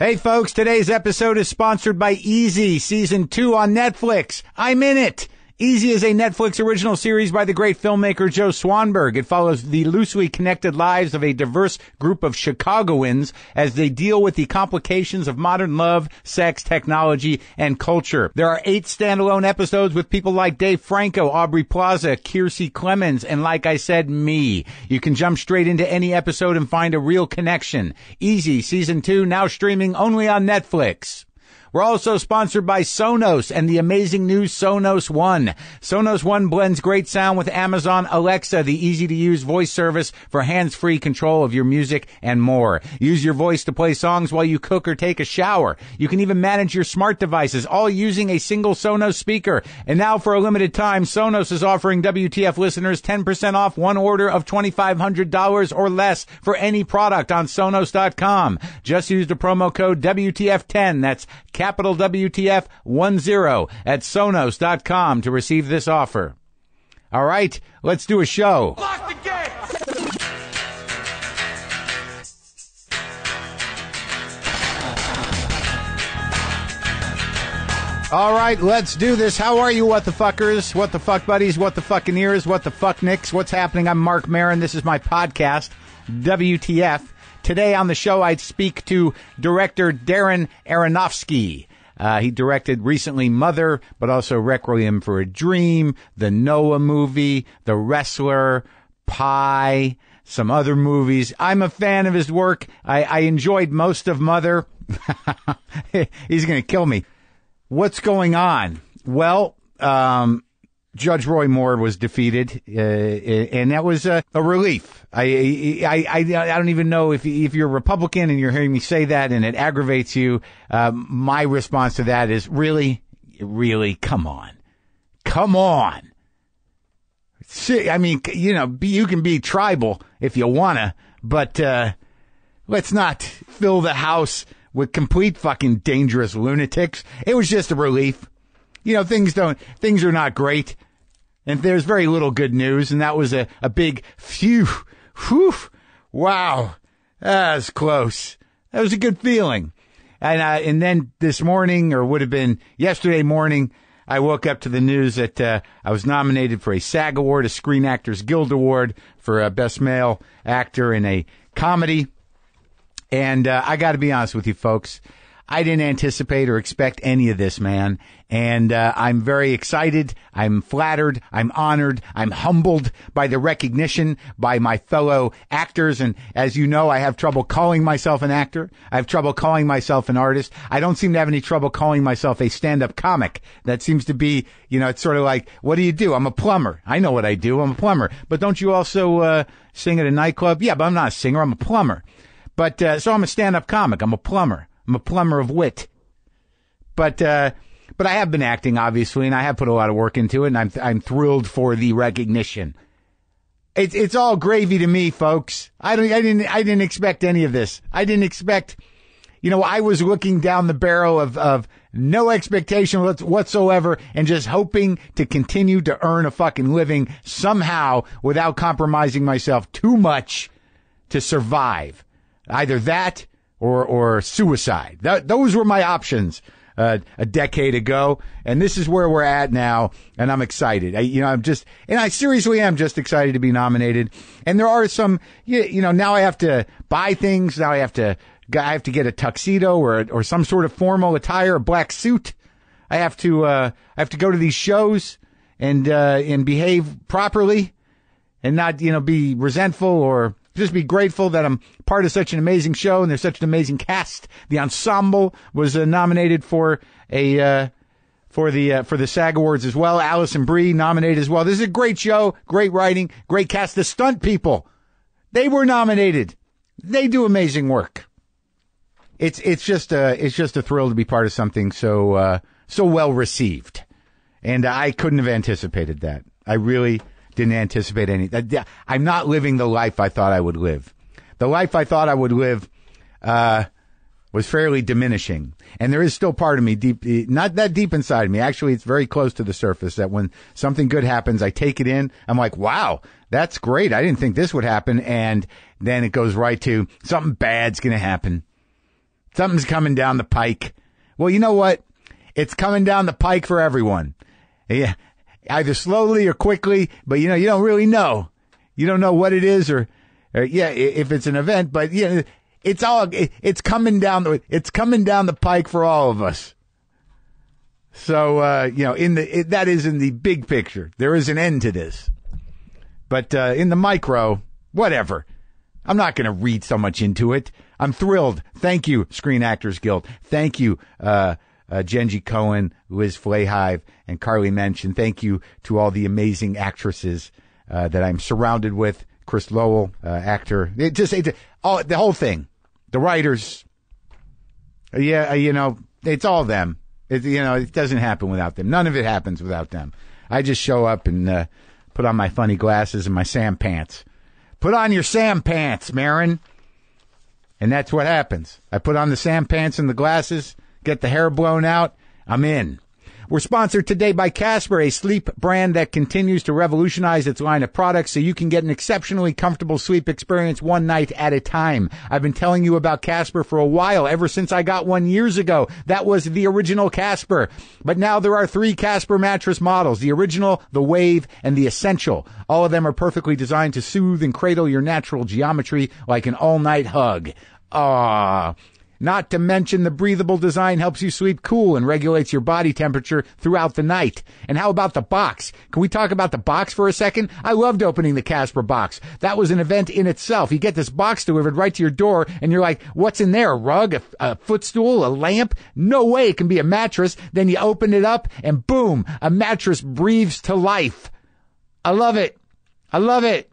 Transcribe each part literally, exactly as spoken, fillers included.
Hey folks, today's episode is sponsored by Easy, Season two on Netflix. I'm in it! Easy is a Netflix original series by the great filmmaker Joe Swanberg. It follows the loosely connected lives of a diverse group of Chicagoans as they deal with the complications of modern love, sex, technology, and culture. There are eight standalone episodes with people like Dave Franco, Aubrey Plaza, Kiersey Clemons, and like I said, me. You can jump straight into any episode and find a real connection. Easy, Season two, now streaming only on Netflix. We're also sponsored by Sonos and the amazing new Sonos One. Sonos One blends great sound with Amazon Alexa, the easy-to-use voice service for hands-free control of your music and more. Use your voice to play songs while you cook or take a shower. You can even manage your smart devices, all using a single Sonos speaker. And now, for a limited time, Sonos is offering W T F listeners ten percent off one order of twenty-five hundred dollars or less for any product on Sonos dot com. Just use the promo code W T F ten. That's capital W T F ten at Sonos dot com to receive this offer. All right, let's do a show. Lock the gate! All right, let's do this. How are you, what the fuckers? What the fuck buddies? What the fuckineers? What the fuck nicks? What's happening? I'm Mark Maron. This is my podcast, W T F. Today on the show, I speak to director Darren Aronofsky. Uh, he directed recently Mother, but also Requiem for a Dream, the Noah movie, The Wrestler, Pi, some other movies. I'm a fan of his work. I, I enjoyed most of Mother. He's going to kill me. What's going on? Well, um... Judge Roy Moore was defeated, uh, and that was a, a relief. I, I I I don't even know if if you're Republican and you're hearing me say that and it aggravates you. Uh, my response to that is really, really, come on, come on. See, I mean, you know, be, you can be tribal if you wanna, but uh, let's not fill the house with complete fucking dangerous lunatics. It was just a relief. You know, things don't, things are not great, and there's very little good news, and that was a, a big phew, whew, wow, that was close. That was a good feeling. And, uh, and then this morning, or would have been yesterday morning, I woke up to the news that, uh, I was nominated for a SAG Award, a Screen Actors Guild Award for uh, Best Male Actor in a Comedy. And, uh, I gotta be honest with you folks. I didn't anticipate or expect any of this, man. And uh, I'm very excited. I'm flattered. I'm honored. I'm humbled by the recognition by my fellow actors. And as you know, I have trouble calling myself an actor. I have trouble calling myself an artist. I don't seem to have any trouble calling myself a stand-up comic. That seems to be, you know, it's sort of like, what do you do? I'm a plumber. I know what I do. I'm a plumber. But don't you also uh, sing at a nightclub? Yeah, but I'm not a singer. I'm a plumber. But uh, so I'm a stand-up comic. I'm a plumber. I'm a plumber of wit, but uh, but I have been acting, obviously, and I have put a lot of work into it, and I'm th- I'm thrilled for the recognition. It's it's all gravy to me, folks. I don't I didn't I didn't expect any of this. I didn't expect, you know, I was looking down the barrel of of no expectation whatsoever, and just hoping to continue to earn a fucking living somehow without compromising myself too much to survive. Either that. Or, or suicide. That, those were my options, uh, a decade ago. And this is where we're at now. And I'm excited. I, you know, I'm just, and I seriously am just excited to be nominated. And there are some, you, you know, now I have to buy things. Now I have to, I have to get a tuxedo or, or some sort of formal attire, a black suit. I have to, uh, I have to go to these shows and, uh, and behave properly and not, you know, be resentful or, just be grateful that I'm part of such an amazing show and there's such an amazing cast. The ensemble was uh, nominated for a uh, for the uh, for the SAG Awards as well. Allison Brie nominated as well. This is a great show, great writing, great cast. The stunt people, they were nominated. They do amazing work. It's it's just a it's just a thrill to be part of something so uh, so well received, and I couldn't have anticipated that. I really. Didn't anticipate any. I'm not living the life I thought I would live. The life I thought I would live uh, was fairly diminishing, and there is still part of me deep, not that deep inside me. Actually, it's very close to the surface. That when something good happens, I take it in. I'm like, wow, that's great. I didn't think this would happen, and then it goes right to something bad's going to happen. Something's coming down the pike. Well, you know what? It's coming down the pike for everyone. Yeah, either slowly or quickly, but you know, you don't really know. You don't know what it is or, or yeah, if it's an event, but yeah, it's all, it's coming down the, it's coming down the pike for all of us. So, uh, you know, in the, it, that is in the big picture. There is an end to this, but, uh, in the micro, whatever. I'm not going to read so much into it. I'm thrilled. Thank you, Screen Actors Guild. Thank you, uh, uh Genji Cohen, Liz Flahive, and Carly Mensch. And thank you to all the amazing actresses uh that I'm surrounded with. Chris Lowell, uh, actor. It just it, all the whole thing. The writers. Yeah, you know, it's all them. It, you know, it doesn't happen without them. None of it happens without them. I just show up and uh put on my funny glasses and my Sam pants. Put on your Sam pants, Marin. And that's what happens. I put on the Sam pants and the glasses, get the hair blown out, I'm in. We're sponsored today by Casper, a sleep brand that continues to revolutionize its line of products so you can get an exceptionally comfortable sleep experience one night at a time. I've been telling you about Casper for a while, ever since I got one years ago. That was the original Casper. But now there are three Casper mattress models, the original, the Wave, and the Essential. All of them are perfectly designed to soothe and cradle your natural geometry like an all-night hug. Ah. Not to mention the breathable design helps you sleep cool and regulates your body temperature throughout the night. And how about the box? Can we talk about the box for a second? I loved opening the Casper box. That was an event in itself. You get this box delivered right to your door and you're like, what's in there? A rug, a, a footstool, a lamp? No way it can be a mattress. Then you open it up and boom, a mattress breathes to life. I love it. I love it.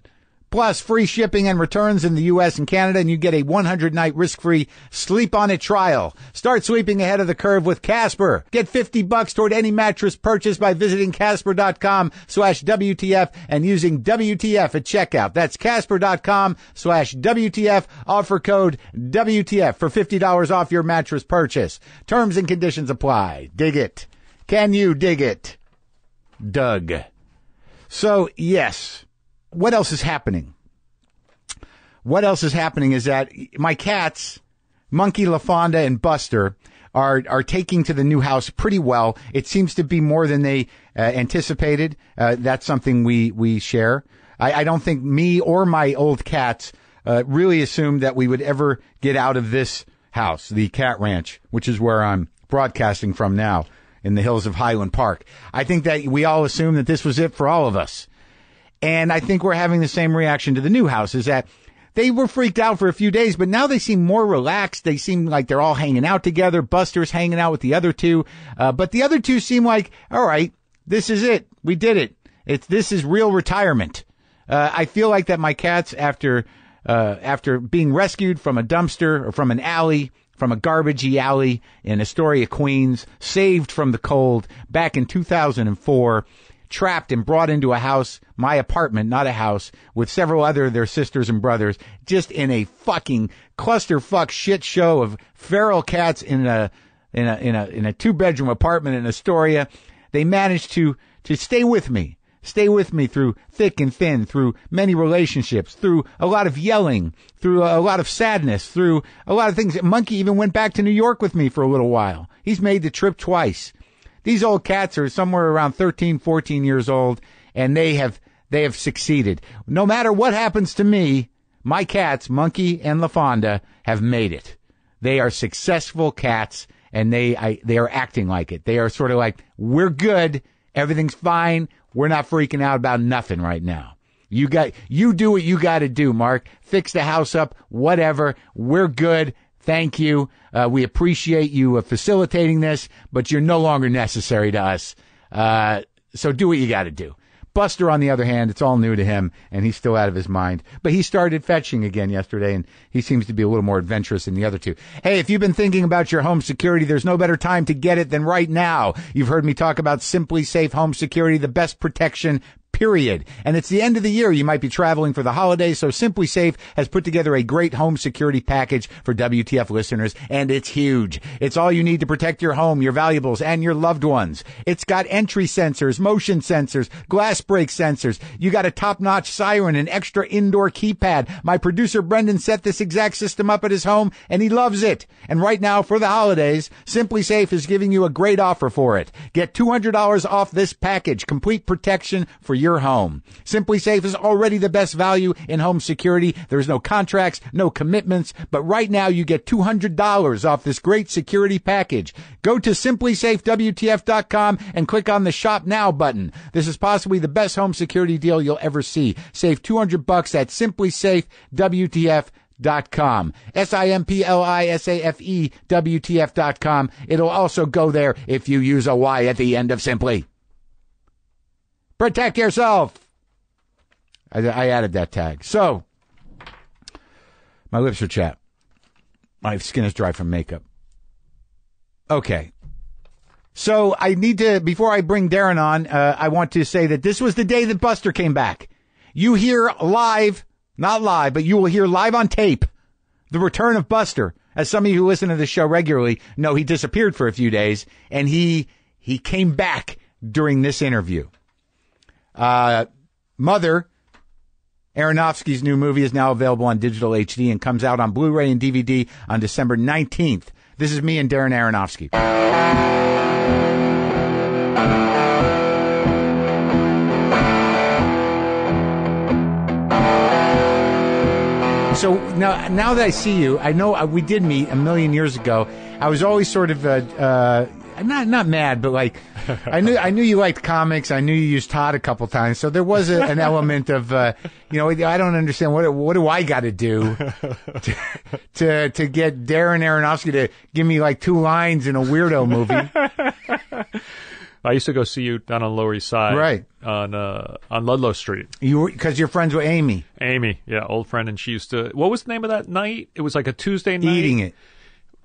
Plus, free shipping and returns in the U S and Canada, and you get a one hundred night risk-free sleep-on-it trial. Start sleeping ahead of the curve with Casper. Get fifty bucks toward any mattress purchase by visiting casper.com slash WTF and using W T F at checkout. That's casper.com slash WTF. Offer code W T F for fifty dollars off your mattress purchase. Terms and conditions apply. Dig it. Can you dig it? Doug. So, yes. What else is happening? What else is happening is that my cats, Monkey LaFonda and Buster, are are taking to the new house pretty well. It seems to be more than they uh, anticipated. Uh, that's something we we share. I, I don't think me or my old cats uh, really assumed that we would ever get out of this house, the cat ranch, which is where I'm broadcasting from now in the hills of Highland Park. I think that we all assumed that this was it for all of us. And I think we're having the same reaction to the new house, is that they were freaked out for a few days, but now they seem more relaxed. They seem like they're all hanging out together. Buster's hanging out with the other two. Uh, but the other two seem like, all right, this is it. We did it. It's, this is real retirement. Uh, I feel like that my cats, after, uh, after being rescued from a dumpster or from an alley, from a garbagey alley in Astoria, Queens, saved from the cold back in two thousand four, trapped and brought into a house, my apartment, not a house, with several other of their sisters and brothers, just in a fucking clusterfuck shit show of feral cats in a in a in a in a two bedroom apartment in Astoria. They managed to to stay with me, stay with me through thick and thin, through many relationships, through a lot of yelling, through a lot of sadness, through a lot of things. Monkey even went back to New York with me for a little while. He's made the trip twice. These old cats are somewhere around thirteen, fourteen years old, and they have, they have succeeded. No matter what happens to me, my cats, Monkey and LaFonda, have made it. They are successful cats, and they, I, they are acting like it. They are sort of like, we're good. Everything's fine. We're not freaking out about nothing right now. You got, you do what you got to do, Mark. Fix the house up, whatever. We're good. Thank you. Uh, we appreciate you uh, facilitating this, but you're no longer necessary to us. Uh, so do what you got to do. Buster, on the other hand, it's all new to him, and he's still out of his mind. But he started fetching again yesterday, and he seems to be a little more adventurous than the other two. Hey, if you've been thinking about your home security, there's no better time to get it than right now. You've heard me talk about SimpliSafe Home Security, the best protection period. And it's the end of the year. You might be traveling for the holidays, so SimpliSafe has put together a great home security package for W T F listeners, and it's huge. It's all you need to protect your home, your valuables, and your loved ones. It's got entry sensors, motion sensors, glass break sensors. You got a top-notch siren, an extra indoor keypad. My producer Brendan set this exact system up at his home, and he loves it. And right now, for the holidays, SimpliSafe is giving you a great offer for it. Get two hundred dollars off this package, complete protection for your home. SimpliSafe is already the best value in home security. There's no contracts, no commitments, but right now you get two hundred dollars off this great security package. Go to SimpliSafe W T F dot com and click on the Shop Now button. This is possibly the best home security deal you'll ever see. Save two hundred bucks at SimpliSafe W T F dot com. S I M P L I S A F E W T F dot com. It'll also go there if you use a Y at the end of Simply. Protect yourself. I, I added that tag. So, my lips are chapped. My skin is dry from makeup. Okay. So, I need to, before I bring Darren on, uh, I want to say that this was the day that Buster came back. You hear live, not live, but you will hear live on tape, the return of Buster. As some of you who listen to the show regularly know, he disappeared for a few days, and he he came back during this interview. Uh, Mother, Aronofsky's new movie, is now available on digital H D and comes out on Blu-ray and D V D on December nineteenth. This is me and Darren Aronofsky. So now, now that I see you, I know we did meet a million years ago. I was always sort of... Uh, uh, I'm not not mad, but like, I knew I knew you liked comics. I knew you used Todd a couple times, so there was a, an element of, uh, you know, I don't understand what what do I got to do to, to to get Darren Aronofsky to give me like two lines in a weirdo movie. I used to go see you down on Lower East Side, right on uh, on Ludlow Street. You were, because you're friends with Amy. Amy, yeah, old friend, and she used to. What was the name of that night? It was like a Tuesday night. Eating it.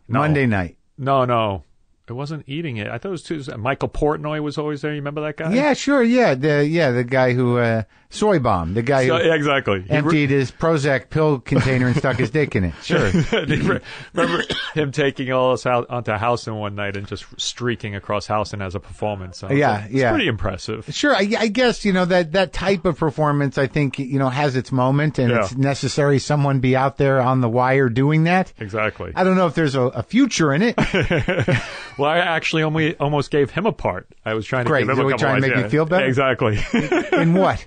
No. Monday night. No, no. It wasn't Eating It. I thought it was Tuesday. Michael Portnoy was always there. You remember that guy? Yeah, sure. Yeah, the yeah the guy who uh, soy bomb. The guy who so, yeah, exactly emptied re- his Prozac pill container and stuck his dick in it. Sure. Remember him taking all us out onto Houston one night and just streaking across Houston as a performance. Yeah, like, yeah. It's pretty impressive. Sure. I, I guess you know that that type of performance, I think, you know, has its moment, and yeah. It's necessary someone be out there on the wire doing that. Exactly. I don't know if there's a, a future in it. Well, I actually only, almost gave him a part. I was trying to Great. give him so a couple trying lines. to make yeah. you feel better? Exactly. In what?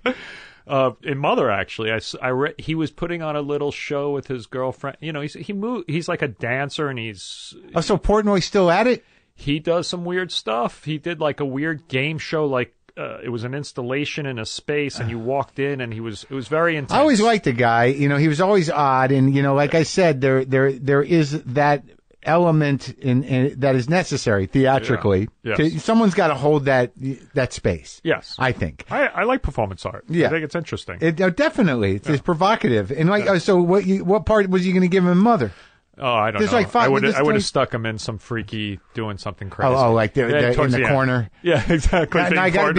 Uh, in Mother, actually. I, I re- he was putting on a little show with his girlfriend. You know, he's, he moved, he's like a dancer, and he's... Oh, so Portnoy's still at it? He does some weird stuff. He did like a weird game show, like uh, it was an installation in a space, and you walked in, and he was, it was very intense. I always liked the guy. You know, he was always odd, and, you know, like I said, there there there is that... element in, in that is necessary theatrically. Yeah. Yes. To, someone's got to hold that that space. Yes, I think I, I like performance art. Yeah, I think it's interesting. It, oh, definitely, it's, yeah. it's provocative. And like, yeah. oh, so what? You, what part was you going to give him, Mother? Oh, I don't There's know. Like five, I would I would have stuck him in some freaky doing something crazy. Oh, oh like the, yeah, the, in the, the corner. Yeah, exactly. And, and I got.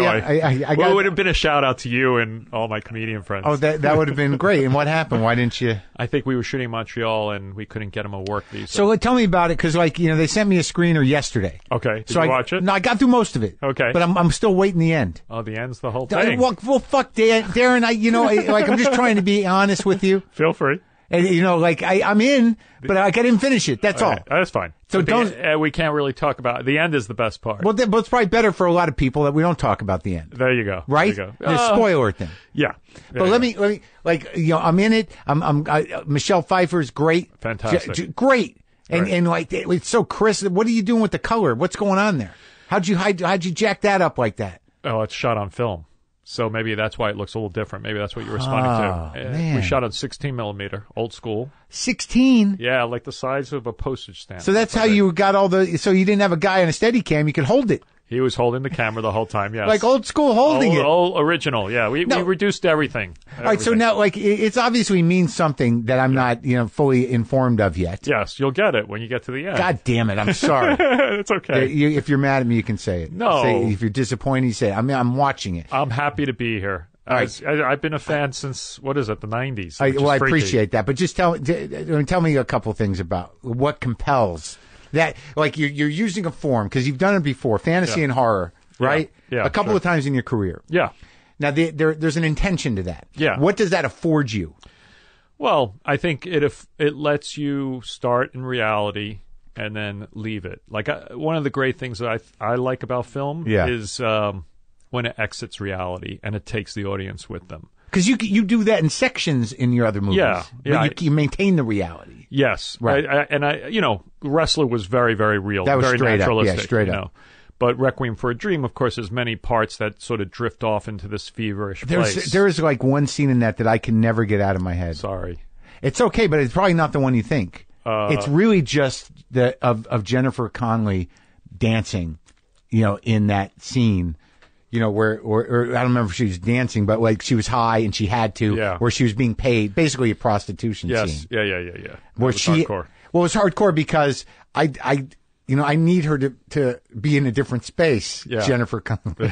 Well, it would have been a shout out to you and all my comedian friends. Oh, that that would have been great. And what happened? Why didn't you? I think we were shooting Montreal and we couldn't get him a work visa. So uh, tell me about it, because like you know they sent me a screener yesterday. Okay. Did so you I, watch it? No, I got through most of it. Okay. But I'm I'm still waiting the end. Oh, the end's the whole thing. I, well, well, fuck, Dan, Darren. I you know I, like I'm just trying to be honest with you. Feel free. And, you know, like, I, I'm in, but like, I didn't finish it. That's all. Right. That's fine. So but don't... The, uh, we can't really talk about it. The end is the best part. Well, th- but it's probably better for a lot of people that we don't talk about the end. There you go. Right? There you go. Uh, spoiler thing. Yeah. There but let go. me, let me, like, you know, I'm in it. I'm, I'm, I, uh, Michelle Pfeiffer is great. Fantastic. J- j- great. And, right. and like, it's so crisp. What are you doing with the color? What's going on there? How'd you, hide, how'd you jack that up like that? Oh, it's shot on film. So maybe that's why it looks a little different. Maybe that's what you're responding oh, to. Man. We shot on sixteen millimeter, old school. sixteen? Yeah, like the size of a postage stamp. So that's how you got all the... So you didn't have a guy on a Steadicam. You could hold it. He was holding the camera the whole time, yes. Like old school holding old, it. Old original, yeah. We, no. we reduced everything. All right, everything. So now, like, it's obviously means something that I'm yeah. not, you know, fully informed of yet. Yes, you'll get it when you get to the end. God damn it, I'm sorry. It's okay. If you're mad at me, you can say it. No. Say, if you're disappointed, you say it. I mean, I'm watching it. I'm happy to be here. I, I, I've been a fan since, what is it, the nineties? I, well, I appreciate that. But just tell, tell me a couple things about what compels that. Like, you're, you're using a form, because you've done it before, fantasy yeah. and horror, right? Yeah, yeah a couple sure. of times in your career. Yeah. Now, the, there, there's an intention to that. Yeah. What does that afford you? Well, I think it if it lets you start in reality and then leave it. Like, I, one of the great things that I, I like about film yeah. is... Um, when it exits reality and it takes the audience with them. Because you you do that in sections in your other movies. Yeah. yeah you, you maintain the reality. Yes. Right. I, I, and, I, you know, Wrestler was very, very real. That was very straight naturalistic, up. Yeah, straight you up. Know. But Requiem for a Dream, of course, there's many parts that sort of drift off into this feverish there's, place. There is, like, one scene in that that I can never get out of my head. Sorry. It's okay, but it's probably not the one you think. Uh, it's really just the of, of Jennifer Connelly dancing, you know, in that scene. You know, where, or, or I don't remember if she was dancing, but like she was high and she had to, yeah. where she was being paid, basically a prostitution yes. scene. Yes, yeah, yeah, yeah, yeah. That where was she, hardcore. Well, it was hardcore because I, I, you know, I need her to, to be in a different space, yeah. Jennifer Connelly.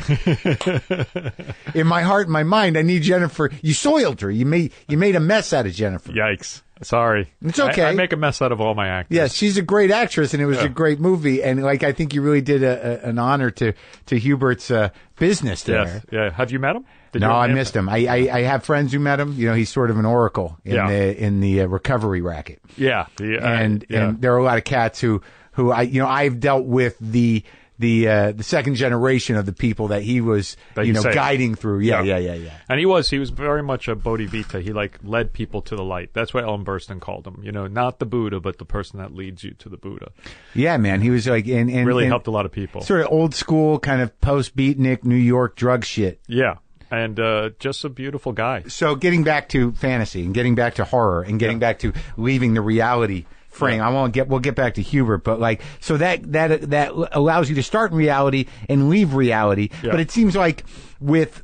In my heart and my mind, I need Jennifer. You soiled her. You made, you made a mess out of Jennifer. Yikes. Sorry. It's okay. I, I make a mess out of all my actors. Yeah, she's a great actress, and it was yeah. a great movie. And, like, I think you really did a, a, an honor to, to Hubert's uh, business there. Yes. Yeah. Have you met him? Did no, I missed him. him. I, I I have friends who met him. You know, he's sort of an oracle in yeah. the in the uh, recovery racket. Yeah. The, uh, and yeah. and there are a lot of cats who, who I you know, I've dealt with the the uh, the second generation of the people that he was that you know saved. guiding through. Yeah, yeah, yeah, yeah, yeah. And he was he was very much a Bodhicitta. He like led people to the light. That's what Ellen Burstyn called him. You know, not the Buddha, but the person that leads you to the Buddha. Yeah, man, he was like and, and really and helped a lot of people. Sort of old school, kind of post beatnik New York drug shit. Yeah, and uh, just a beautiful guy. So getting back to fantasy and getting back to horror and getting yeah. back to leaving the reality. Frame. I won't get. We'll get back to Hubert, but like, so that that that allows you to start in reality and leave reality. Yeah. But it seems like with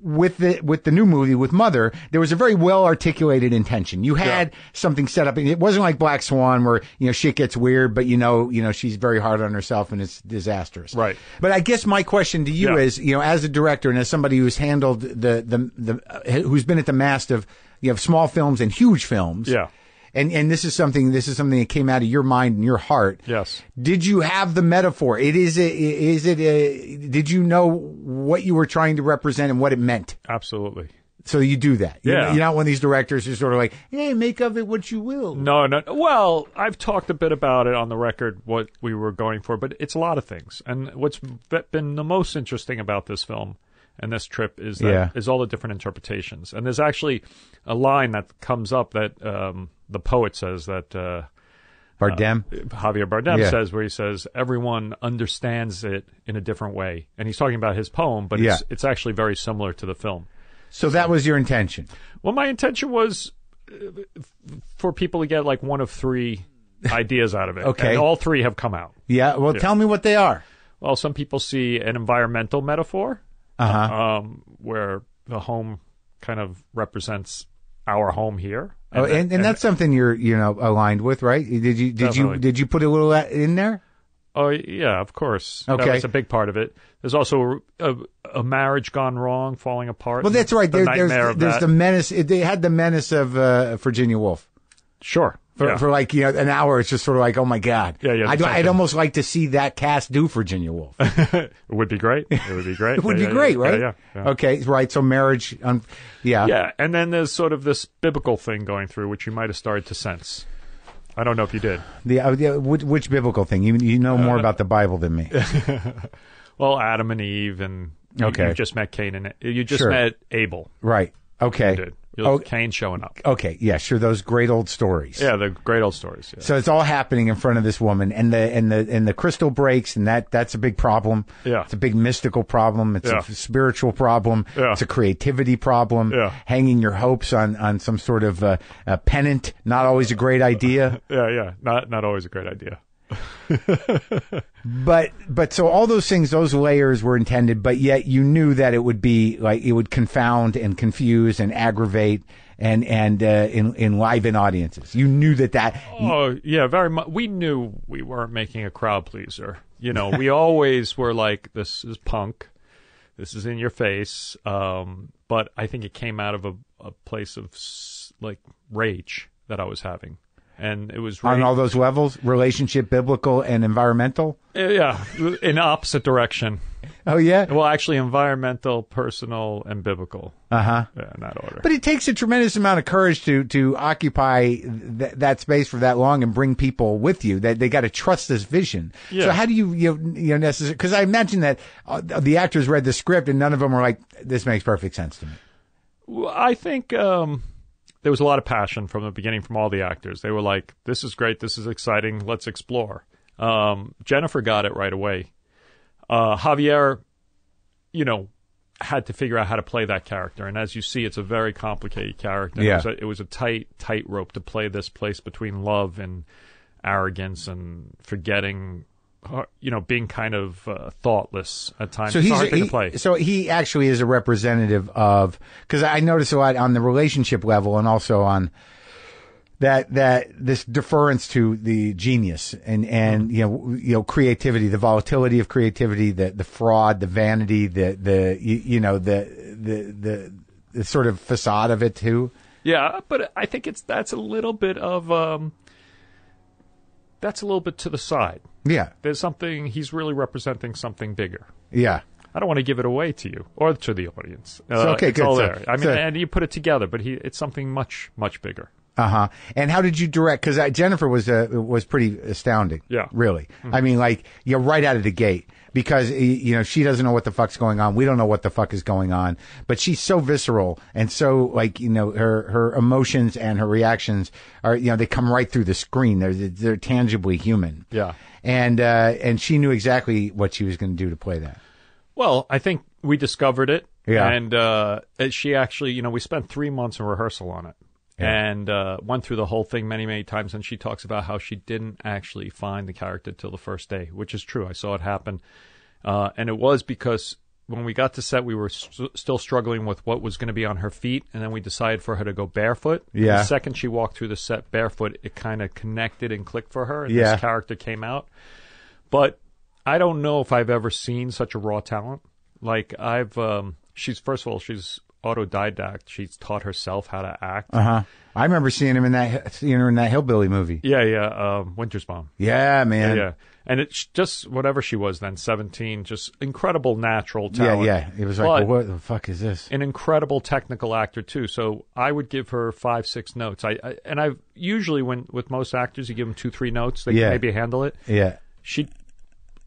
with the with the new movie with Mother, there was a very well articulated intention. You had yeah. something set up, and it wasn't like Black Swan, where you know shit gets weird, but you know you know she's very hard on herself and it's disastrous. Right. But I guess my question to you yeah. is, you know, as a director and as somebody who's handled the the the uh, who's been at the mast of you know small films and huge films. Yeah. And and this is something this is something that came out of your mind and your heart. Yes. Did you have the metaphor? It is a, is it a, did you know what you were trying to represent and what it meant? Absolutely. So you do that. Yeah. You're, you're not one of these directors who's sort of like, hey, make of it what you will. No, no. Well, I've talked a bit about it on the record, what we were going for, but it's a lot of things. And what's been the most interesting about this film and this trip is that yeah. is all the different interpretations. And there's actually a line that comes up that um, the poet says that uh, Bardem, uh, Javier Bardem yeah. says, where he says everyone understands it in a different way, and he's talking about his poem, but yeah. it's it's actually very similar to the film. So, so that was your intention. Well, my intention was for people to get like one of three ideas out of it. Okay, and all three have come out. Yeah. Well, yeah. tell me what they are. Well, some people see an environmental metaphor. Uh-huh. Um, where the home kind of represents our home here, and, oh, and, and, and that's something you're you know aligned with, right? Did you did definitely. you did you put a little in there? Oh yeah, of course. Okay, that's a big part of it. There's also a, a, a marriage gone wrong, falling apart. Well, that's right. The there, there's of there's that. the menace. They had the menace of uh, Virginia Woolf. Sure. For, yeah. for like, you know, an hour, it's just sort of like, oh, my God. Yeah, yeah, I'd, I'd almost like to see that cast do Virginia Woolf. It would be great. It would be great. It would yeah, be yeah, great, yeah, right? Yeah, yeah, yeah. Okay, right. So marriage. Um, yeah. Yeah, and then there's sort of this biblical thing going through, which you might have started to sense. I don't know if you did. The, uh, the which, which biblical thing? You, you know more uh, about the Bible than me. Well, Adam and Eve, and you, okay. you just met Cain and you just sure. met Abel. Right. Okay. You did. Oh, Cain showing up. Okay, yeah, sure. Those great old stories. Yeah, the great old stories. Yeah. So it's all happening in front of this woman, and the and the and the crystal breaks, and that that's a big problem. Yeah, it's a big mystical problem. It's yeah. a spiritual problem. Yeah. It's a creativity problem. Yeah, hanging your hopes on on some sort of uh, uh, pennant, not always a great idea. yeah, yeah, not not always a great idea. but but so all those things, those layers were intended, but yet you knew that it would be like it would confound and confuse and aggravate and and uh, in, enliven audiences. You knew that that. Oh yeah, very much. We knew we weren't making a crowd pleaser. You know, we always were like, this is punk. This is in your face. Um, but I think it came out of a, a place of like rage that I was having. And it was rage. On all those levels, relationship, biblical, and environmental? Yeah, in opposite direction. Oh, yeah? Well, actually, environmental, personal, and biblical. Uh-huh. Yeah, in that order. But it takes a tremendous amount of courage to to occupy th- that space for that long and bring people with you. That they, they got to trust this vision. Yeah. So how do you, you know, you know necessarily... Because I imagine that uh, the actors read the script and none of them were like, this makes perfect sense to me. Well, I think... Um... There was a lot of passion from the beginning from all the actors. They were like, this is great. This is exciting. Let's explore. Um, Jennifer got it right away. Uh, Javier, you know, had to figure out how to play that character. And as you see, it's a very complicated character. Yeah. It was a, it was a tight, tight rope to play this place between love and arrogance and forgetting, you know, being kind of uh, thoughtless at times. So he's a, he, to play. So he actually is a representative of, because I notice a lot on the relationship level and also on that that this deference to the genius and and you know you know creativity, the volatility of creativity, the the fraud, the vanity, the the you, you know the, the the the sort of facade of it too. Yeah, but I think it's that's a little bit of um, that's a little bit to the side. Yeah. There's something, he's really representing something bigger. Yeah. I don't want to give it away to you or to the audience. Uh, so, okay, it's good. All so, there. I mean, so, and you put it together, but he, it's something much, much bigger. Uh-huh. And how did you direct? Because Jennifer was uh, was pretty astounding. Yeah. Really. Mm-hmm. I mean, like, you're right out of the gate because, you know, she doesn't know what the fuck's going on. We don't know what the fuck is going on. But she's so visceral and so, like, you know, her, her emotions and her reactions are, you know, they come right through the screen. They're, they're tangibly human. Yeah. And uh, and she knew exactly what she was going to do to play that. Well, I think we discovered it. Yeah. And uh, she actually, you know, we spent three months in rehearsal on it. Yeah. And uh, went through the whole thing many, many times. And she talks about how she didn't actually find the character till the first day, which is true. I saw it happen. Uh, and it was because when we got to set, we were st- still struggling with what was going to be on her feet. And then we decided for her to go barefoot. Yeah. The second she walked through the set barefoot, it kind of connected and clicked for her. And yeah. This character came out. But I don't know if I've ever seen such a raw talent. Like, I've, um, she's, first of all, she's autodidact. She's taught herself how to act. Uh-huh. I remember seeing him in that seeing her in that hillbilly movie. Yeah, yeah, um, Winter's Bomb. Yeah, man. Yeah, yeah. And it's just whatever she was then, seventeen, just incredible natural talent. Yeah, yeah. It was like, well, what the fuck is this? An incredible technical actor too. So I would give her five, six notes. I, I and I've usually when with most actors you give them two, three notes, they yeah. can maybe handle it. Yeah. She'd,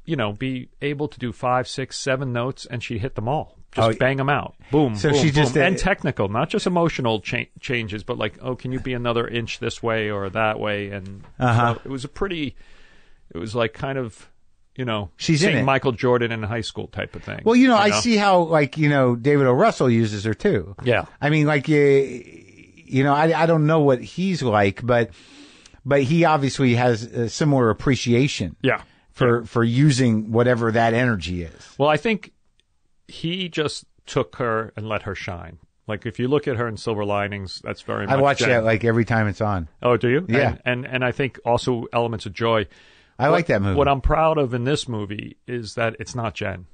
you know, be able to do five, six, seven notes, and she'd hit them all. Just oh, bang them out. Boom, so boom, she just, boom. Uh, and technical, not just emotional cha- changes, but like, oh, can you be another inch this way or that way? And uh-huh. so it was a pretty, it was like kind of, you know, she's seeing Michael Jordan in high school type of thing. Well, you know, you I know? see how, like, you know, David O. Russell uses her too. Yeah. I mean, like, you, you know, I, I don't know what he's like, but but he obviously has a similar appreciation yeah. for, yeah. for using whatever that energy is. Well, I think... He just took her and let her shine. Like, if you look at her in Silver Linings, that's very much... I watch Jen. that, like, every time it's on. Oh, do you? Yeah. And, and and I think also Elements of Joy. I what, like that movie. What I'm proud of in this movie is that it's not Jen.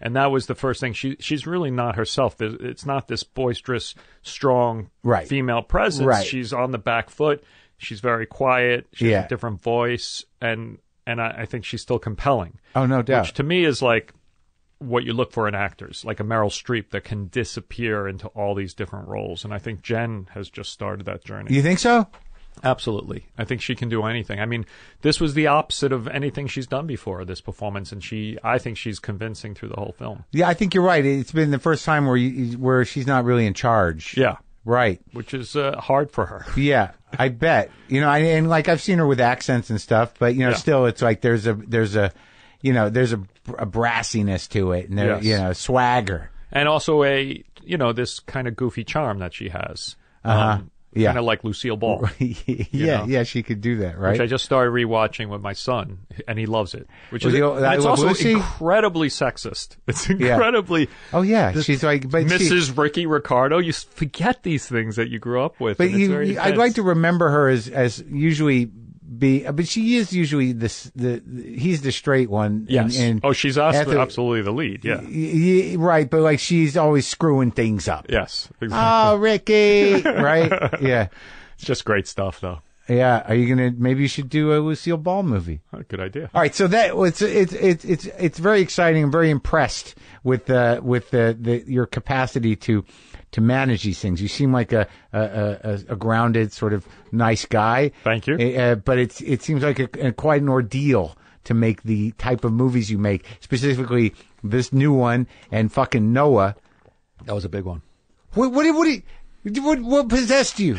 And that was the first thing. She She's really not herself. It's not this boisterous, strong right. female presence. Right. She's on the back foot. She's very quiet. She yeah. has a different voice. And, and I, I think she's still compelling. Oh, no doubt. Which to me is like... what you look for in actors, like a Meryl Streep that can disappear into all these different roles. And I think Jen has just started that journey. You think so? Absolutely. I think she can do anything. I mean, this was the opposite of anything she's done before, this performance. And she, I think she's convincing through the whole film. Yeah, I think you're right. It's been the first time where you, where she's not really in charge. Yeah. Right. Which is uh, hard for her. Yeah, I bet. You know, I, and like I've seen her with accents and stuff, but, you know, yeah. still it's like there's a, there's a, you know, there's a, a brassiness to it and, there, yes. you know, swagger. And also a, you know, this kind of goofy charm that she has. Uh-huh. Um, yeah. Kind of like Lucille Ball. yeah, you know? yeah, she could do that, right? Which I just started rewatching with my son, and he loves it. Which well, is, the, and I it's also Lucy? incredibly sexist. It's incredibly... Yeah. Oh, yeah. This, she's like... But Missus She, Ricky Ricardo, you forget these things that you grew up with. But you, it's very you, I'd like to remember her as, as usually... be, but she is usually this, the, the he's the straight one. Yes. And, and oh, she's after, absolutely the lead. Yeah. Y- y- right. But like, she's always screwing things up. Yes. Exactly. Oh, Ricky. Right. Yeah. It's just great stuff though. Yeah. Are you going to, maybe you should do a Lucille Ball movie. Oh, good idea. All right. So that was, it's, it's, it's, it's very exciting. I'm very impressed with, uh, with the, the, your capacity to, to manage these things. You seem like a, a, a, a grounded sort of nice guy. Thank you. Uh, but it's, it seems like a, a, quite an ordeal to make the type of movies you make, specifically this new one and fucking Noah. That was a big one. What, what, what, what, What, what possessed you?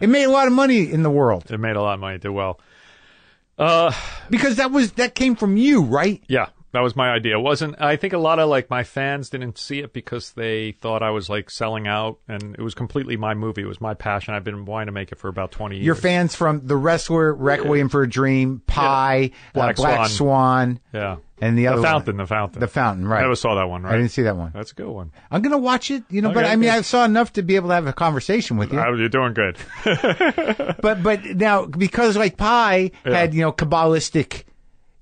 It made a lot of money in the world. It made a lot of money. It did well. Uh, because that was that came from you, right? Yeah, that was my idea. It wasn't I think a lot of like my fans didn't see it because they thought I was like selling out, and it was completely my movie. It was my passion. I've been wanting to make it for about twenty years. Your fans from The Wrestler, Requiem for a Dream, Pi, yeah. Black, uh, Black Swan. Swan. Yeah. And the, the other fountain, one. The fountain, the fountain, right? I never saw that one, right? I didn't see that one. That's a good one. I'm gonna watch it, you know. Okay, but I mean, I saw enough to be able to have a conversation with you. I, you're doing good. but but now because like Pi yeah. had you know Kabbalistic,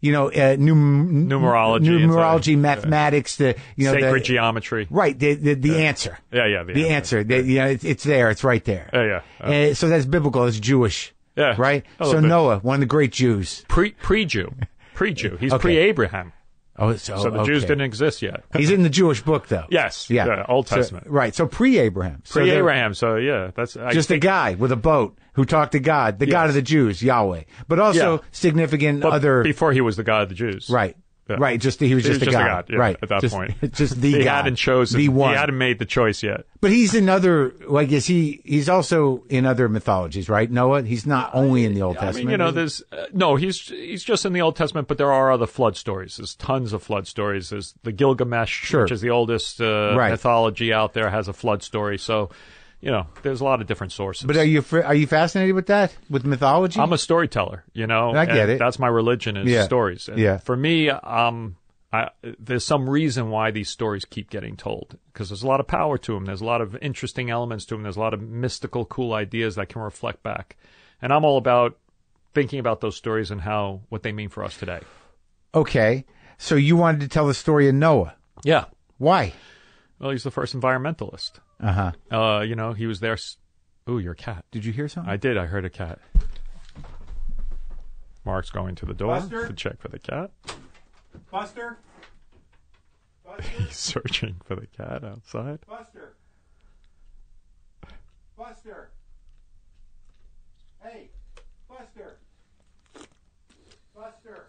you know, uh, num- numerology, numerology, mathematics, yeah. the you know sacred the, geometry, right? The the, the yeah. answer, yeah, yeah, the, the answer. answer. Yeah. The, you know, it's, it's there, it's right there. Yeah, yeah. Oh. And so that's biblical. It's Jewish, yeah, right. So bit. Noah, one of the great Jews, pre pre Jew. Pre-Jew. He's okay. Pre-Abraham. Oh, so, so the okay. Jews didn't exist yet. He's in the Jewish book, though. Yes. Yeah. yeah Old Testament. So, right. So pre-Abraham. So pre-Abraham. So, yeah. that's I Just think, a guy with a boat who talked to God, the yes. God of the Jews, Yahweh. But also yeah. significant but other... Before he was the God of the Jews. Right. Yeah. Right. Just the, He was just, he was just a God. God yeah, right. At that just, point. Just the he God. He hadn't chosen. The one. He hadn't made the choice yet. But he's in other... Like, is he... He's also in other mythologies, right, Noah? He's not only in the Old I Testament. Mean, you know, there's... Uh, no, he's he's just in the Old Testament, but there are other flood stories. There's tons of flood stories. There's the Gilgamesh, sure. which is the oldest uh, right. mythology out there, has a flood story. So, you know, there's a lot of different sources. But are you are you fascinated with that, with mythology? I'm a storyteller, you know. I get it. That's my religion is yeah. stories. And yeah. For me, um, I, there's some reason why these stories keep getting told because there's a lot of power to them. There's a lot of interesting elements to them. There's a lot of mystical, cool ideas that can reflect back. And I'm all about thinking about those stories and how what they mean for us today. Okay. So you wanted to tell the story of Noah. Yeah. Why? Well, he's the first environmentalist. Uh-huh. Uh, you know, he was there. S- Ooh, your cat. Did you hear something? I did. I heard a cat. Mark's going to the door Buster? to check for the cat. Buster? Buster? He's searching for the cat outside. Buster? Buster? Hey, Buster? Buster?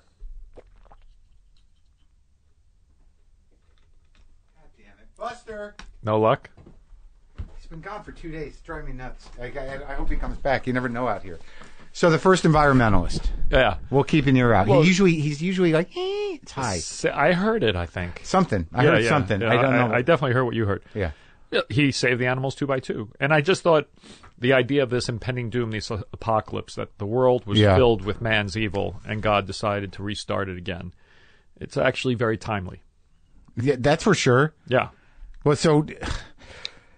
God damn it. Buster? No luck? Been gone for two days. It's driving me nuts. I, I, I hope he comes back. You never know out here. So the first environmentalist. Yeah. We'll keep an ear out. Well, he usually he's usually like eh, it's high. I heard it. I think something. I yeah, heard yeah, something. Yeah, I don't I, know. I definitely heard what you heard. Yeah. He saved the animals two by two, and I just thought the idea of this impending doom, this apocalypse, that the world was yeah. filled with man's evil, and God decided to restart it again. It's actually very timely. Yeah, that's for sure. Yeah. Well, so.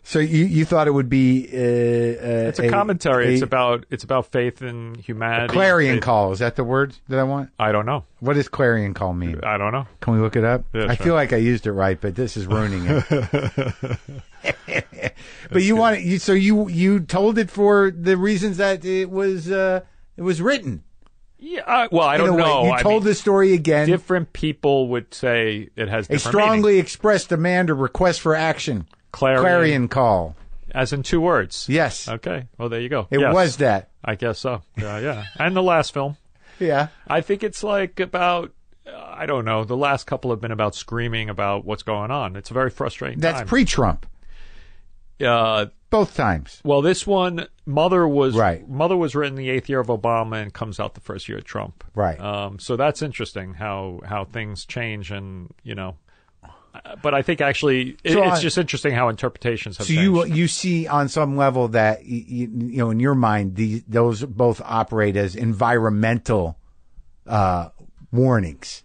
So you, you thought it would be uh, uh, it's a commentary. A, it's about it's about faith in humanity. A clarion it, call, is that the word that I want? I don't know. What does clarion call mean? I don't know. Can we look it up? Yeah, I feel right. like I used it right, but this is ruining it. But you want you so you you told it for the reasons that it was uh, it was written. Yeah, I, well, I don't know. You told I mean, the story again. Different people would say it has different a strongly meaning. Expressed demand or request for action. Clarion. Clarion call. As in two words. Yes. Okay. Well, there you go. It yes. was that. I guess so. Yeah, yeah. And the last film. Yeah. I think it's like about, uh, I don't know, the last couple have been about screaming about what's going on. It's a very frustrating That's time. pre-Trump. Uh, Both times. Well, this one, Mother was right. Mother was written the eighth year of Obama and comes out the first year of Trump. Right. Um, so that's interesting how, how things change and, you know. But I think actually it, so on, it's just interesting how interpretations have so changed. So you you see on some level that, you, you know, in your mind, these, those both operate as environmental uh, warnings.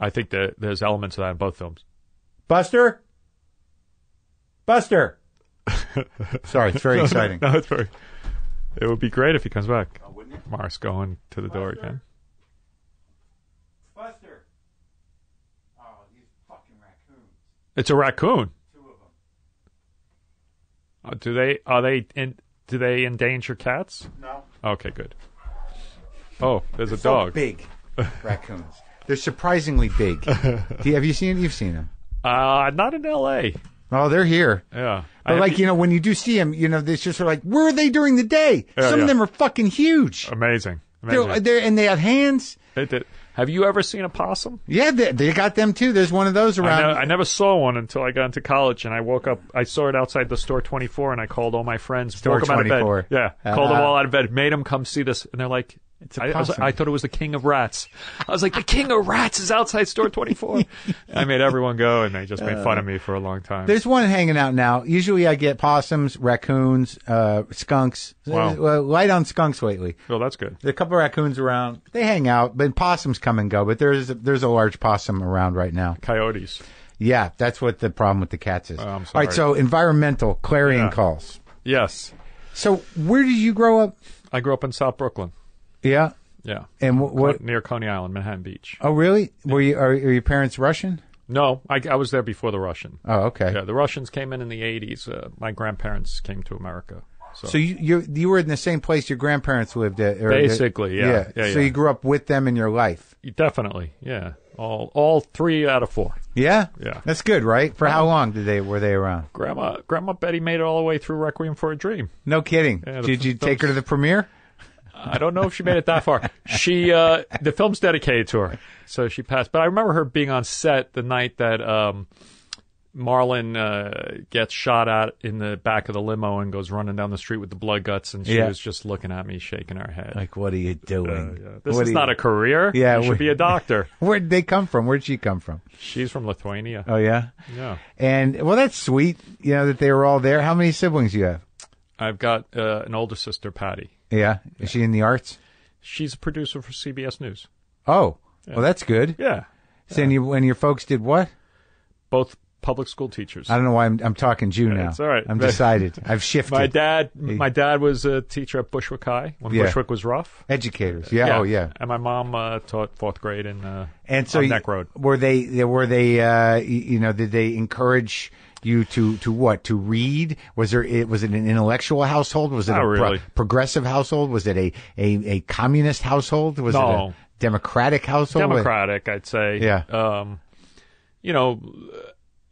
I think that there's elements of that in both films. Buster? Buster? Sorry, it's very exciting. No, it's very, it would be great if he comes back. Oh, wouldn't Mars going to the Buster? door again. Buster. Oh, these fucking raccoons. It's a raccoon. Two of them. Oh, do they? Are they in? Do they endanger cats? No. Okay, good. Oh, there's They're a dog. So big raccoons. They're surprisingly big. Do you, have you seen? You've seen them. Uh, not in L A Oh, they're here. Yeah. But, I, like, you know, when you do see them, you know, they're just sort of like, where are they during the day? Yeah, Some yeah. of them are fucking huge. Amazing. Amazing. They're, they're, and they have hands. They, they, have you ever seen a possum? Yeah, they, they got them, too. There's one of those around. I, ne- I never saw one until I got into college, and I woke up. I saw it outside the Store twenty-four, and I called all my friends. Store twenty-four. Yeah. Uh-huh. Called them all out of bed, made them come see this, and they're like, It's a I, I, was, I thought it was the king of rats. I was like, the king of rats is outside Store twenty-four. I made everyone go, and they just made uh, fun of me for a long time. There's one hanging out now. Usually I get possums, raccoons, uh, skunks. Wow. Uh, light on skunks lately. Oh, that's good. There's a couple of raccoons around. They hang out, but possums come and go. But there's a, there's a large possum around right now. Coyotes. Yeah, that's what the problem with the cats is. Oh, I'm sorry. All right, so environmental clarion yeah. calls. Yes. So where did you grow up? I grew up in South Brooklyn. Yeah, yeah, and what, what near Coney Island, Manhattan Beach? Oh, really? Yeah. Were you are, are your parents Russian? No, I, I was there before the Russian. Oh, okay. Yeah, the Russians came in in the eighties. Uh, my grandparents came to America. So, so you you you were in the same place your grandparents lived at, or basically, the, yeah, yeah. yeah. So yeah. you grew up with them in your life. Definitely, yeah. All all three out of four. Yeah, yeah. That's good, right? For how long did they were they around? Grandma Grandma Betty made it all the way through Requiem for a Dream. No kidding. Yeah, did you take her to the premiere? I don't know if she made it that far. She, uh, the film's dedicated to her, so she passed. But I remember her being on set the night that um, Marlon uh, gets shot at in the back of the limo and goes running down the street with the blood guts, and she yeah. was just looking at me, shaking her head. Like, what are you doing? Uh, yeah. This what is you... not a career. Yeah, you should be a doctor. Where'd they come from? Where'd she come from? She's from Lithuania. Oh, yeah? Yeah. And, well, that's sweet, you know, that they were all there. How many siblings do you have? I've got uh, an older sister, Patty. Yeah. Is yeah. she in the arts? She's a producer for C B S News. Oh. Yeah. Well, that's good. Yeah. So, and, you, and your folks did what? Both public school teachers. I don't know why I'm, I'm talking Jew yeah, now. It's all right. I'm decided. I've shifted. My dad my dad was a teacher at Bushwick High when yeah. Bushwick was rough. Educators. Yeah. yeah. Oh, yeah. And my mom uh, taught fourth grade in uh, and so on Neck Road. Were they, were they uh, you know, did they encourage... You to, to what? To read? Was there, it, was it an intellectual household? Was it Not a really. pro- progressive household? Was it a, a, a communist household? Was no. it a democratic household? Democratic, I'd say. Yeah. Um, you know,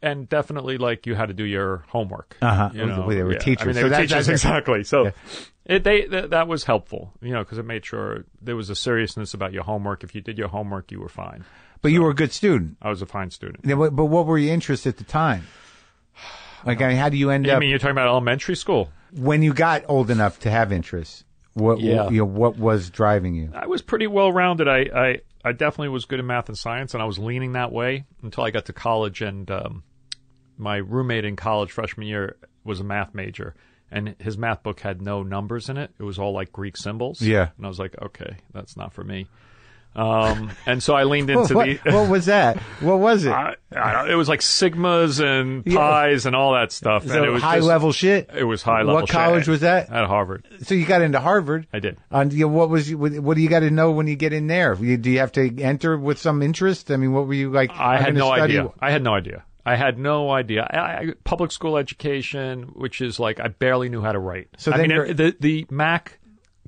and definitely like you had to do your homework. Uh huh. You know? They were yeah. teachers. I mean, they so were that, teachers, exactly. So yeah. it, they, th- that was helpful, you know, because it made sure there was a seriousness about your homework. If you did your homework, you were fine. But so, you were a good student. I was a fine student. Yeah, but what were your interests at the time? Like, I mean, how do you end I up... I mean, you're talking about elementary school. When you got old enough to have interests, what yeah. you know, what was driving you? I was pretty well-rounded. I, I, I definitely was good in math and science, and I was leaning that way until I got to college. And um, my roommate in college freshman year was a math major, and his math book had no numbers in it. It was all, like, Greek symbols. Yeah. And I was like, okay, that's not for me. Um, and so I leaned into what, the... What was that? What was it? I, I, it was like sigmas and pi's yeah. and all that stuff. So and it was high-level just, shit? It was high-level shit. What college shit. was that? At Harvard. So you got into Harvard. I did. Uh, what was? What do you got to know when you get in there? Do you have to enter with some interest? I mean, what were you like? I had no study? idea. I had no idea. I had no idea. I, I, public school education, which is like I barely knew how to write. So I then mean, the, the Mac...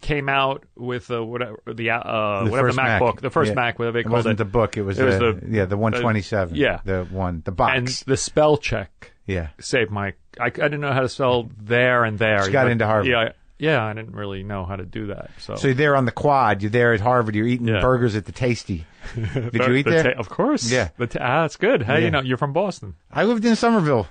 came out with uh, whatever the uh the whatever the Mac, Mac book the first yeah. Mac whatever they called it wasn't it. the book it was, it was the, the yeah the one twenty-seven uh, yeah the one the box and the spell check yeah saved my I, I didn't know how to spell there and there. Just got but, into Harvard yeah yeah I didn't really know how to do that so so you're there on the quad you're there at Harvard you're eating yeah. burgers at the Tasty. Did the, you eat the there ta- of course yeah the ta- ah, that's good hey yeah. you know you're from Boston. I lived in Somerville.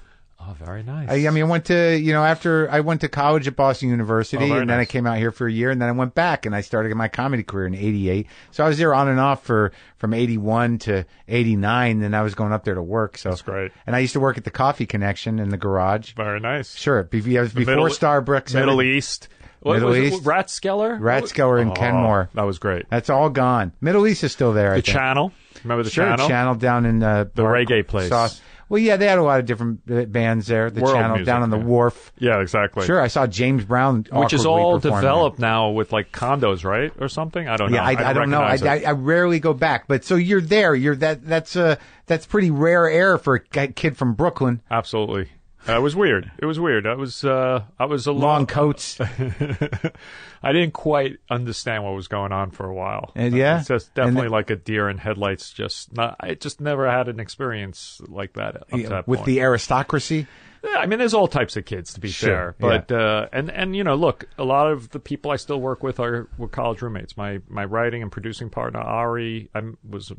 Oh, very nice. I, I mean, I went to, you know, after I went to college at Boston University, oh, and then nice. I came out here for a year, and then I went back, and I started my comedy career in eighty-eight. So I was there on and off for from eighty-one to eighty-nine, then I was going up there to work. So that's great. And I used to work at the Coffee Connection in the garage. Very nice. Sure. Be- it was before middle, Starbucks. Middle I mean, East. What, Middle was East. It, Ratskeller? Ratskeller and oh, Kenmore. That was great. That's all gone. Middle East is still there, the I think. The Channel. Remember the sure, Channel? Channel down in... Uh, the Bar- reggae place. Sauce. Well, yeah, they had a lot of different bands there. The World Channel music, down on the yeah. wharf. Yeah, exactly. Sure, I saw James Brown, which is all developed there. Now with like condos, right, or something. I don't yeah, know. Yeah, I, I, I don't know. I, I, I rarely go back, but so you're there. You're that. That's a uh, that's pretty rare air for a kid from Brooklyn. Absolutely. Uh, it was weird. It was weird. I was uh, I was a long coats. I didn't quite understand what was going on for a while. And yeah, it's just definitely and like a deer in headlights. Just not. I just never had an experience like that. Up yeah, to that with point. The aristocracy. Yeah, I mean, there's all types of kids to be sure, fair, but yeah. uh, and and you know, look, a lot of the people I still work with are were college roommates. My my writing and producing partner Ari I was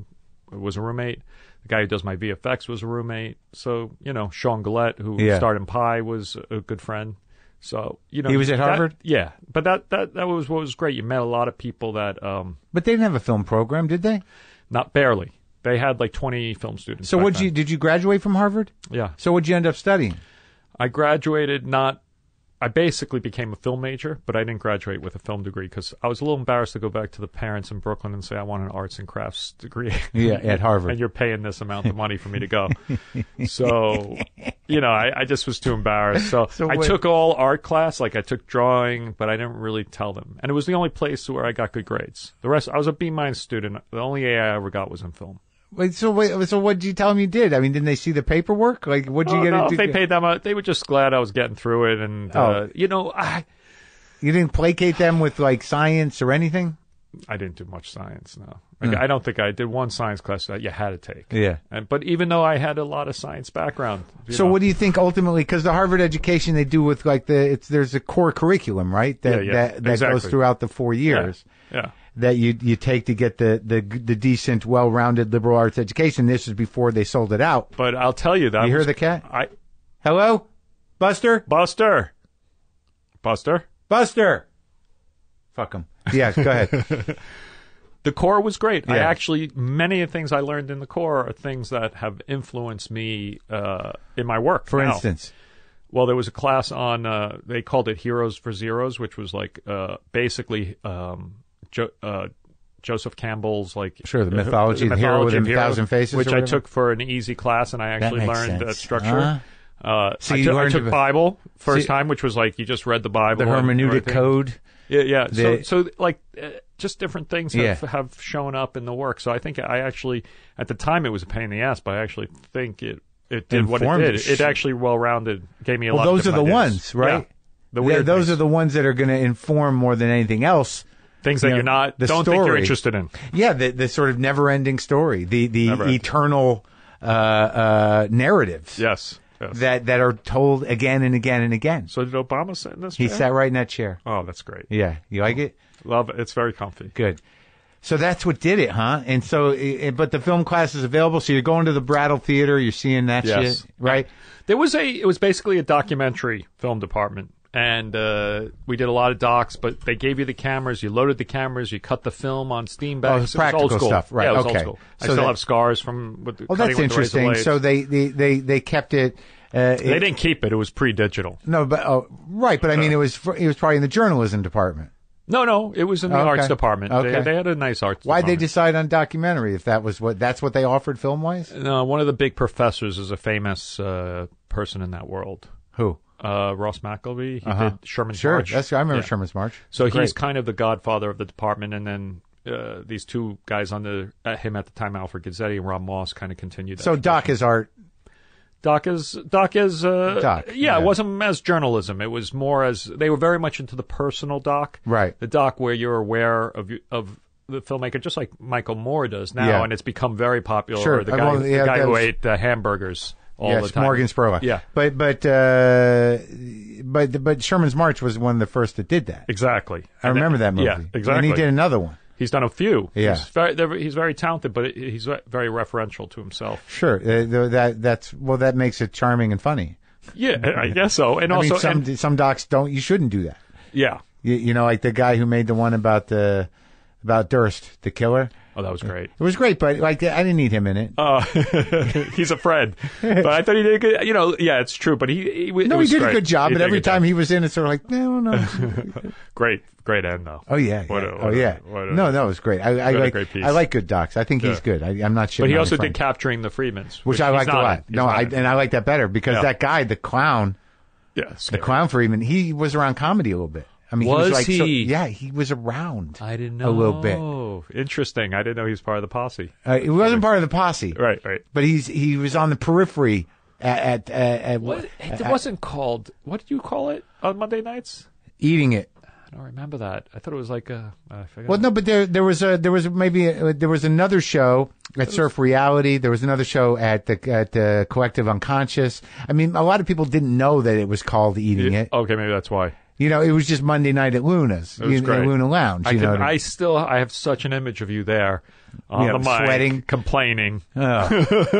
was a roommate. The guy who does my V F X was a roommate. So, you know, Sean Gallette, who yeah. starred in Pi, was a good friend. So, you know. He was at that, Harvard? Yeah. But that, that, that was what was great. You met a lot of people that. Um, but they didn't have a film program, did they? Not barely. They had like twenty film students. So what'd you, did you graduate from Harvard? Yeah. So what'd you end up studying? I graduated not. I basically became a film major, but I didn't graduate with a film degree because I was a little embarrassed to go back to the parents in Brooklyn and say, I want an arts and crafts degree. Yeah, at Harvard. And you're paying this amount of money for me to go. So, you know, I, I just was too embarrassed. So, so I took all art class. Like I took drawing, but I didn't really tell them. And it was the only place where I got good grades. The rest, I was a B minus student. The only A I ever got was in film. Wait, so wait, so what did you tell them you did? I mean, didn't they see the paperwork? Like, what did oh, you get no, into? If they paid them out, they were just glad I was getting through it. And, oh. uh, you know, I... You didn't placate them with, like, science or anything? I didn't do much science, no. Like, mm. I don't think I did one science class that you had to take. Yeah. And, but even though I had a lot of science background. So know. What do you think ultimately, because the Harvard education they do with, like, the it's there's a core curriculum, right? That, yeah, yeah. That, that exactly. goes throughout the four years. Yeah, yeah. That you you take to get the the, the decent, well-rounded liberal arts education. This is before they sold it out. But I'll tell you that. You was, hear the cat? I, Hello? Buster? Buster. Buster? Buster. Fuck him. Yeah, go ahead. The core was great. Yeah. I actually, many of the things I learned in the core are things that have influenced me uh, in my work. For now. instance? Well, there was a class on, uh, they called it Heroes for Zeros, which was like uh, basically... Um, Jo- uh, Joseph Campbell's, like... Sure, the mythology, uh, the mythology hero with a hero, thousand faces. Which I took for an easy class, and I actually learned that uh, structure. Uh-huh. Uh, so I, you t- learned I took Bible first so time, which was like, you just read the Bible. The hermeneutic code. Yeah, yeah. The, so, so, like, uh, just different things have, yeah. have shown up in the work. So I think I actually, at the time, it was a pain in the ass, but I actually think it, it did Informed what it did. It actually well-rounded, gave me a well, lot of those are the ideas. Ones, right? Yeah, the weird yeah, those things. Are the ones that are going to inform more than anything else. Things that you know, you're not, the don't story. Think you're interested in. Yeah, the, the sort of never-ending story, the the never eternal uh, uh, narratives. Yes, yes. That, that are told again and again and again. So did Obama sit in this chair? He sat right in that chair. Oh, that's great. Yeah, you like it? Love it. It's very comfy. Good. So that's what did it, huh? And so, it, but the film class is available, so you're going to the Brattle Theater, you're seeing that yes. shit, right? There was a, it was basically a documentary film department. And uh, we did a lot of docs, but they gave you the cameras. You loaded the cameras. You cut the film on steam bags. Oh, it was practical it was old stuff, right? Yeah, it was okay. Old school. I so still that, have scars from. With the oh, that's with interesting. The so they, they, they, they kept it, uh, it. They didn't keep it. It was pre-digital. No, but oh, right. But I mean, it was it was probably in the journalism department. No, no, it was in the okay. arts department. Okay. They, they had a nice arts Why'd department. Why'd they decide on documentary if that was what that's what they offered film-wise? No, one of the big professors is a famous uh, person in that world. Who? Uh, Ross McElvey, he uh-huh. did Sherman's sure. March. That's, I remember yeah. Sherman's March. So Great. He's kind of the godfather of the department, and then uh, these two guys under uh, him at the time, Alfred Gazzetti and Ron Moss, kind of continued that. So tradition. Doc is art. Doc is, Doc is, uh, doc, yeah, yeah, it wasn't as journalism. It was more as, they were very much into the personal doc. Right. The doc where you're aware of, of, the filmmaker, just like Michael Moore does now, yeah. and it's become very popular. Sure. The guy, well, yeah, the guy who was... ate uh, hamburgers. All yes, the time. Morgan Spurlock. Yeah, but but uh, but but Sherman's March was one of the first that did that. Exactly, I and remember that movie. Yeah, exactly. And he did another one. He's done a few. Yeah, he's very, he's very talented, but he's very referential to himself. Sure, uh, that that's well, that makes it charming and funny. Yeah, I guess so. And I also, mean, some and, some docs don't. You shouldn't do that. Yeah, you, you know, like the guy who made the one about the about Durst, the killer. Oh, that was great. It was great, but like I didn't need him in it. Uh, he's a friend. But I thought he did a good, you know, yeah, it's true, but he, he No, he did great. a good job, he but every time job. he was in it, sort of like, no, no. Great, great end, though. Oh, yeah. What yeah. A, what oh, a, yeah. What a, no, that was great. I, I, like, great piece. I like Good Docs. I think yeah. he's good. I, I'm not sure. But he also did Capturing the Freedmans. Which, which I liked a lot. No, I, and I like that better because yeah. that guy, the clown, yeah, the clown Freeman, he was around comedy a little bit. I mean, was he? Was like, he? So, yeah, he was around. I didn't know. A little bit. Interesting. I didn't know he was part of the posse. Uh, he wasn't part of the posse. Right, right. But he's he was on the periphery at... at, at, at what? It at, wasn't called... What did you call it on Monday nights? Eating It. I don't remember that. I thought it was like a... I forgot. Well, no, but there there was a, there was maybe... A, there was another show at Surf Reality. There was another show at the at the Collective Unconscious. I mean, a lot of people didn't know that it was called Eating It. Okay, maybe that's why. You know, it was just Monday night at Luna's, you, at Luna Lounge. You I, can, know I, mean? I still, I have such an image of you there, on you know, the mic, sweating, complaining. Oh,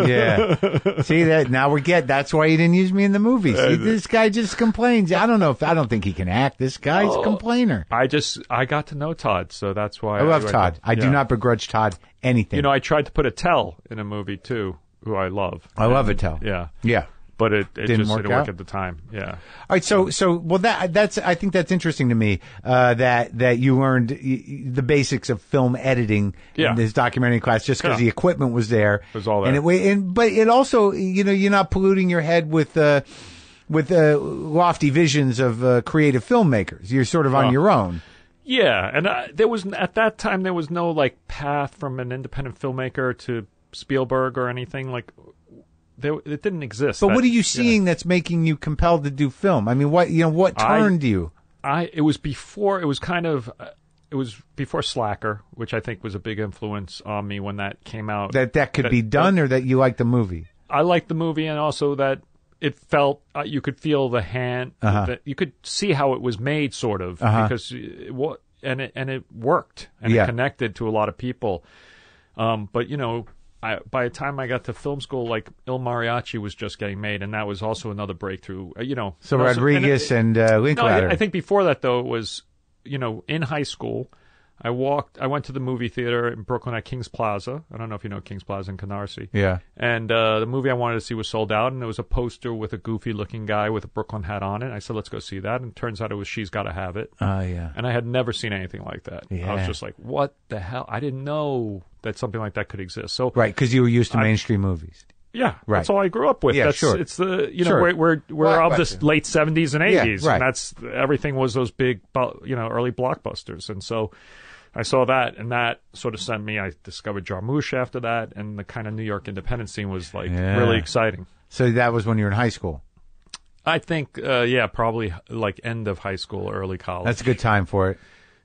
yeah. See that? Now we're get. That's why he didn't use me in the movies. See, this guy just complains. I don't know if I don't think he can act. This guy's oh, a complainer. I just, I got to know Todd, so that's why I, I love I, Todd. I, I do yeah. not begrudge Todd anything. You know, I tried to put Attell in a movie too, who I love. I and, love Attell. Yeah, yeah. But it, it didn't just work didn't work out. At the time. Yeah. All right. So, so well, that that's I think that's interesting to me uh, that that you learned the basics of film editing yeah. in this documentary class just because yeah. the equipment was there. It was all there. And it, and, but it also, you know, you're not polluting your head with uh, with uh, lofty visions of uh, creative filmmakers. You're sort of on oh. your own. Yeah. And uh, there was at that time there was no like path from an independent filmmaker to Spielberg or anything like. There, it didn't exist. But that, what are you seeing yeah. that's making you compelled to do film? I mean, what you know, what turned I, you? I it was before it was kind of uh, it was before Slacker, which I think was a big influence on me when that came out. That that could that, be done, that, or that you liked the movie. I liked the movie, and also that it felt uh, you could feel the hand. Uh-huh. That you could see how it was made, sort of uh-huh. because it, what and it and it worked and yeah. it connected to a lot of people. Um, but you know. I, by the time I got to film school, like Il Mariachi was just getting made, and that was also another breakthrough. You know, so you know, Rodriguez so, and, it, and uh, Linklater. No, I, I think before that though it was, you know, in high school, I walked. I went to the movie theater in Brooklyn at King's Plaza. I don't know if you know King's Plaza in Canarsie. Yeah. And uh, the movie I wanted to see was sold out, and there was a poster with a goofy-looking guy with a Brooklyn hat on it. I said, "Let's go see that." And it turns out it was She's Gotta Have It. Oh uh, yeah. And I had never seen anything like that. Yeah. I was just like, "What the hell?" I didn't know that something like that could exist. So right, because you were used to mainstream I, movies. Yeah, right. That's all I grew up with. Yeah, that's, sure. It's the you know sure. we're we're, we're well, of the late seventies and eighties, yeah, right. and that's everything was those big you know early blockbusters, and so I saw that, and that sort of sent me. I discovered Jarmusch after that, and the kind of New York independent scene was like yeah. really exciting. So that was when you were in high school. I think, uh, yeah, probably like end of high school, early college. That's a good time for it.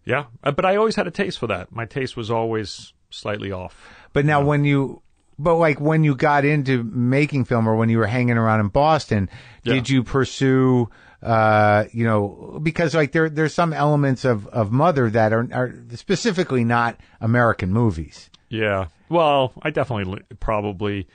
Yeah, but I always had a taste for that. My taste was always slightly off. But now, you know? when you But like when you got into making film, or when you were hanging around in Boston, yeah. did you pursue, uh, you know, because like there there's some elements of, of Mother that are, are specifically not American movies. Yeah. Well, I definitely probably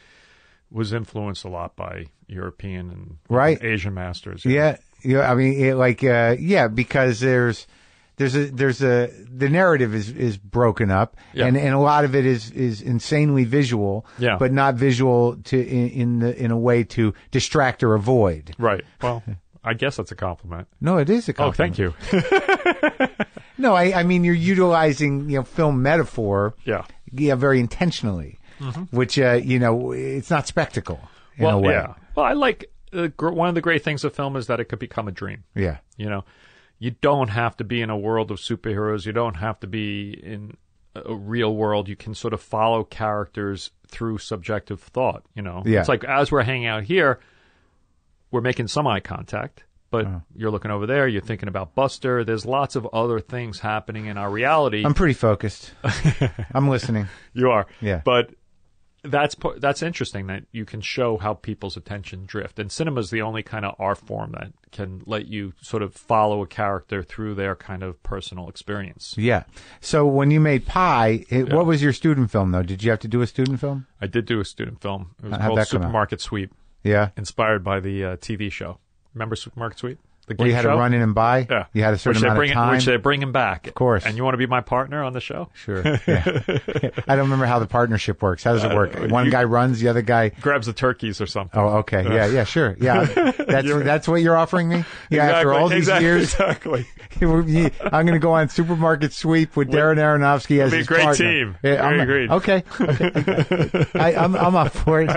was influenced a lot by European and right. Asian masters. Yeah. Know? Yeah. I mean, it, like, uh, yeah, because there's. There's a, there's a, the narrative is, is broken up yeah. and, and a lot of it is, is insanely visual, yeah. but not visual to, in, in the, in a way to distract or avoid. Right. Well, I guess that's a compliment. No, it is a compliment. Oh, thank you. No, I, I mean, you're utilizing, you know, film metaphor. Yeah. Yeah. Very intentionally, mm-hmm. which, uh, you know, it's not spectacle in well, a way. Yeah. Well, I like, uh, one of the great things of film is that it could become a dream. Yeah. You know? You don't have to be in a world of superheroes. You don't have to be in a real world. You can sort of follow characters through subjective thought, you know? Yeah. It's like as we're hanging out here, we're making some eye contact, but oh. you're looking over there. You're thinking about Buster. There's lots of other things happening in our reality. I'm pretty focused. I'm listening. You are. Yeah. But that's that's interesting that you can show how people's attention drift, and cinema is the only kind of art form that can let you sort of follow a character through their kind of personal experience. Yeah. So when you made Pi, it, yeah. what was your student film though? Did you have to do a student film? I did do a student film. It was How'd called Supermarket Sweep. Yeah. Inspired by the uh, T V show. Remember Supermarket Sweep? The game you had show? To run in and buy. Yeah. You had a certain amount of time. It, which they bring him back. Of course. And you want to be my partner on the show? Sure. Yeah. I don't remember how the partnership works. How does it work? Uh, One guy runs, the other guy... grabs the turkeys or something. Oh, okay. Yeah, yeah, sure. Yeah. That's that's what you're offering me? Yeah, exactly, after all these exactly, years? Exactly. I'm going to go on Supermarket Sweep with Darren Aronofsky as his partner. It'll be a great team. Yeah, I'm agreed. A, okay. okay. I, I'm, I'm up for it.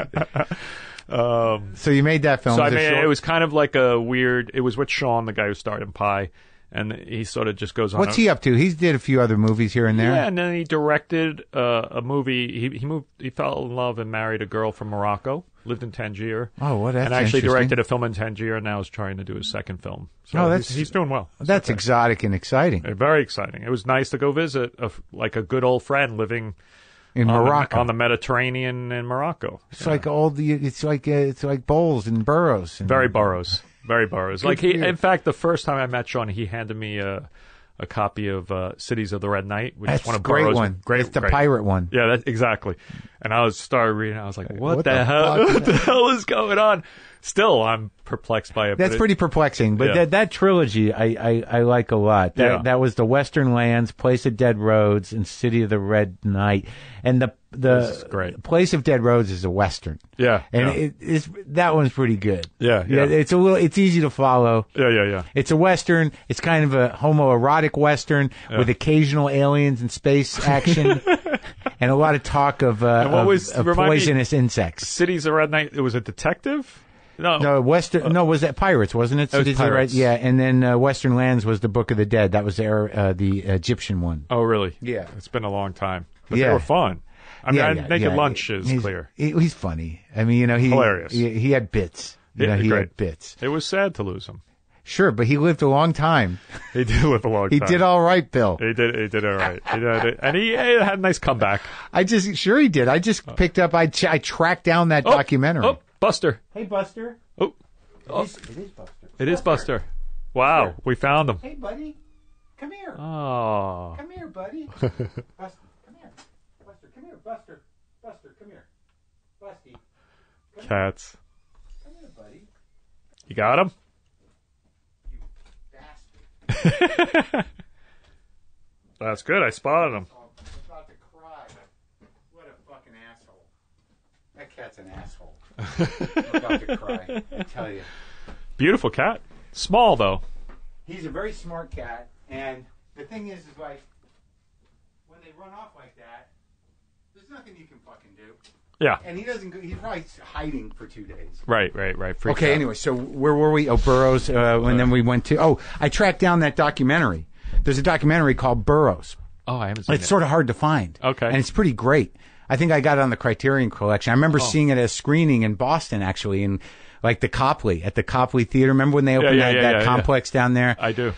Um, so you made that film. So I made, it was kind of like a weird, it was with Sean, the guy who starred in Pi, and he sort of just goes on. What's he up to? He's did a few other movies here and there. Yeah, and then he directed uh, a movie. He, he moved, he fell in love and married a girl from Morocco, lived in Tangier. Oh, what? That's interesting. And actually directed a film in Tangier, and now is trying to do his second film. So oh, that's, he's, he's doing well. That's, that's exotic and exciting. Very exciting. It was nice to go visit a, like a good old friend living in on Morocco, the, on the Mediterranean in Morocco. It's yeah. like all the. It's like uh, it's like bowls and burrows. And, very burrows, very burrows. Like he, in fact, the first time I met Sean, he handed me a a copy of uh, Cities of the Red Knight, which that's is one of great Burroughs. One. Great, it's the great. Pirate one. Yeah, that, exactly. And I was started reading. I was like, "What, what the, the hell? What the hell is going on?" Still, I'm perplexed by it. That's pretty it, perplexing. But yeah. that that trilogy, I, I, I like a lot. That yeah. that was the Western Lands, Place of Dead Roads, and City of the Red Knight. And the the great. Place of Dead Roads is a Western. Yeah, and yeah. It, it's that one's pretty good. Yeah, yeah, yeah. It's a little. It's easy to follow. Yeah, yeah, yeah. It's a Western. It's kind of a homoerotic Western yeah. with occasional aliens and space action. And a lot of talk of, uh, of, was, of poisonous me, insects. Cities of Red Knight, it was a detective? No. No, Western, uh, no, was that Pirates, wasn't it? Cities of Red, yeah, and then uh, Western Lands was the Book of the Dead. That was their, uh, the Egyptian one. Oh, really? Yeah. It's been a long time. But yeah. they were fun. I mean, yeah, yeah, Naked yeah. Lunch is he's, clear. He's funny. I mean, you know, he, hilarious. he, he had bits. You yeah, know, he great. had bits. It was sad to lose him. Sure, but he lived a long time. He did live a long time. He did all right, Bill. He did He did all right. He did, and he, he had a nice comeback. I just, sure he did. I just picked up, I, ch- I tracked down that oh, documentary. Oh, Buster. Hey, Buster. Oh. oh. It, is, it is Buster. It Buster. is Buster. Wow, Buster. We found him. Hey, buddy. Come here. Oh. Come here, buddy. Buster, come here. Buster, come here. Buster, Buster, come here. Busty. Come Cats. Here. Come here, buddy. You got him? That's good. I spotted him. I'm about to cry. What a fucking asshole. That cat's an asshole. I'm about to cry. I tell you. Beautiful cat. Small, though. He's a very smart cat. And the thing is, is like, when they run off like that, there's nothing you can fucking do. Yeah. And he doesn't go, he's probably hiding for two days. Right, right, right. Freak okay, out. Anyway, so where were we? Oh, Burroughs. Uh, and then we went to, oh, I tracked down that documentary. There's a documentary called Burroughs. Oh, I haven't seen it's it. It's sort of hard to find. Okay. And it's pretty great. I think I got it on the Criterion Collection. I remember oh. seeing it at a screening in Boston, actually, in like the Copley, at the Copley Theater. Remember when they opened yeah, yeah, that, yeah, that yeah, complex yeah. down there? I do.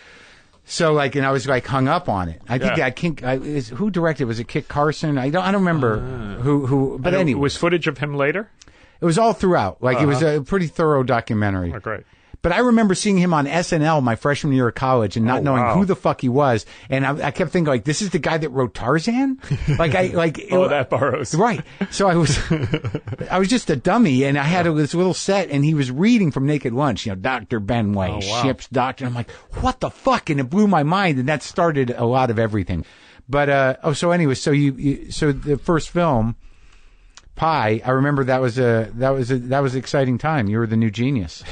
So like, and I was like hung up on it. I think yeah. I can't. I, is, who directed? Was it Kit Carson? I don't. I don't remember uh, who. Who? But anyway, was footage of him later? It was all throughout. Like uh-huh. it was a pretty thorough documentary. Oh, great. But I remember seeing him on S N L my freshman year of college and not oh, knowing wow. who the fuck he was, and I, I kept thinking like, this is the guy that wrote Tarzan. Like I like oh it, that Burroughs right. So I was I was just a dummy, and I had yeah. this little set, and he was reading from Naked Lunch, you know, Doctor Benway, oh, wow. Ship's Doctor. And I'm like, what the fuck, and it blew my mind, and that started a lot of everything. But uh, oh, so anyway, so you, you so the first film, Pi. I remember that was a that was a, that was an exciting time. You were the new genius.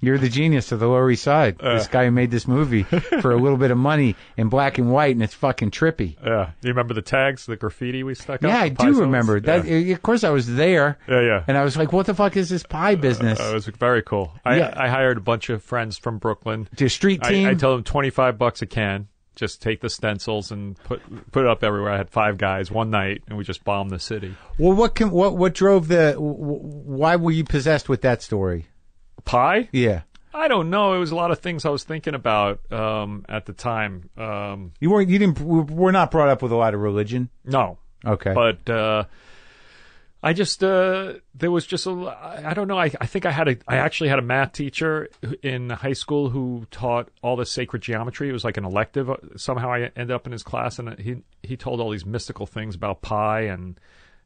You're the genius of the Lower East Side. Uh. This guy who made this movie for a little bit of money in black and white, and it's fucking trippy. Yeah. Uh, do you remember the tags, the graffiti we stuck up? Yeah, I do remember. That, yeah. Of course, I was there. Yeah, yeah. And I was like, what the fuck is this pie business? Uh, it was very cool. I, yeah. I hired a bunch of friends from Brooklyn. The street team? I, I told them twenty-five bucks a can. Just take the stencils and put put it up everywhere. I had five guys one night, and we just bombed the city. Well, what can, what what drove the – why were you possessed with that story? Pi? Yeah. I don't know. It was a lot of things I was thinking about um, at the time. Um, you weren't. You didn't. We're not brought up with a lot of religion. No. Okay. But uh, I just uh, there was just a. I don't know. I, I think I had a. I actually had a math teacher in high school who taught all the sacred geometry. It was like an elective. Somehow I ended up in his class, and he he told all these mystical things about pi and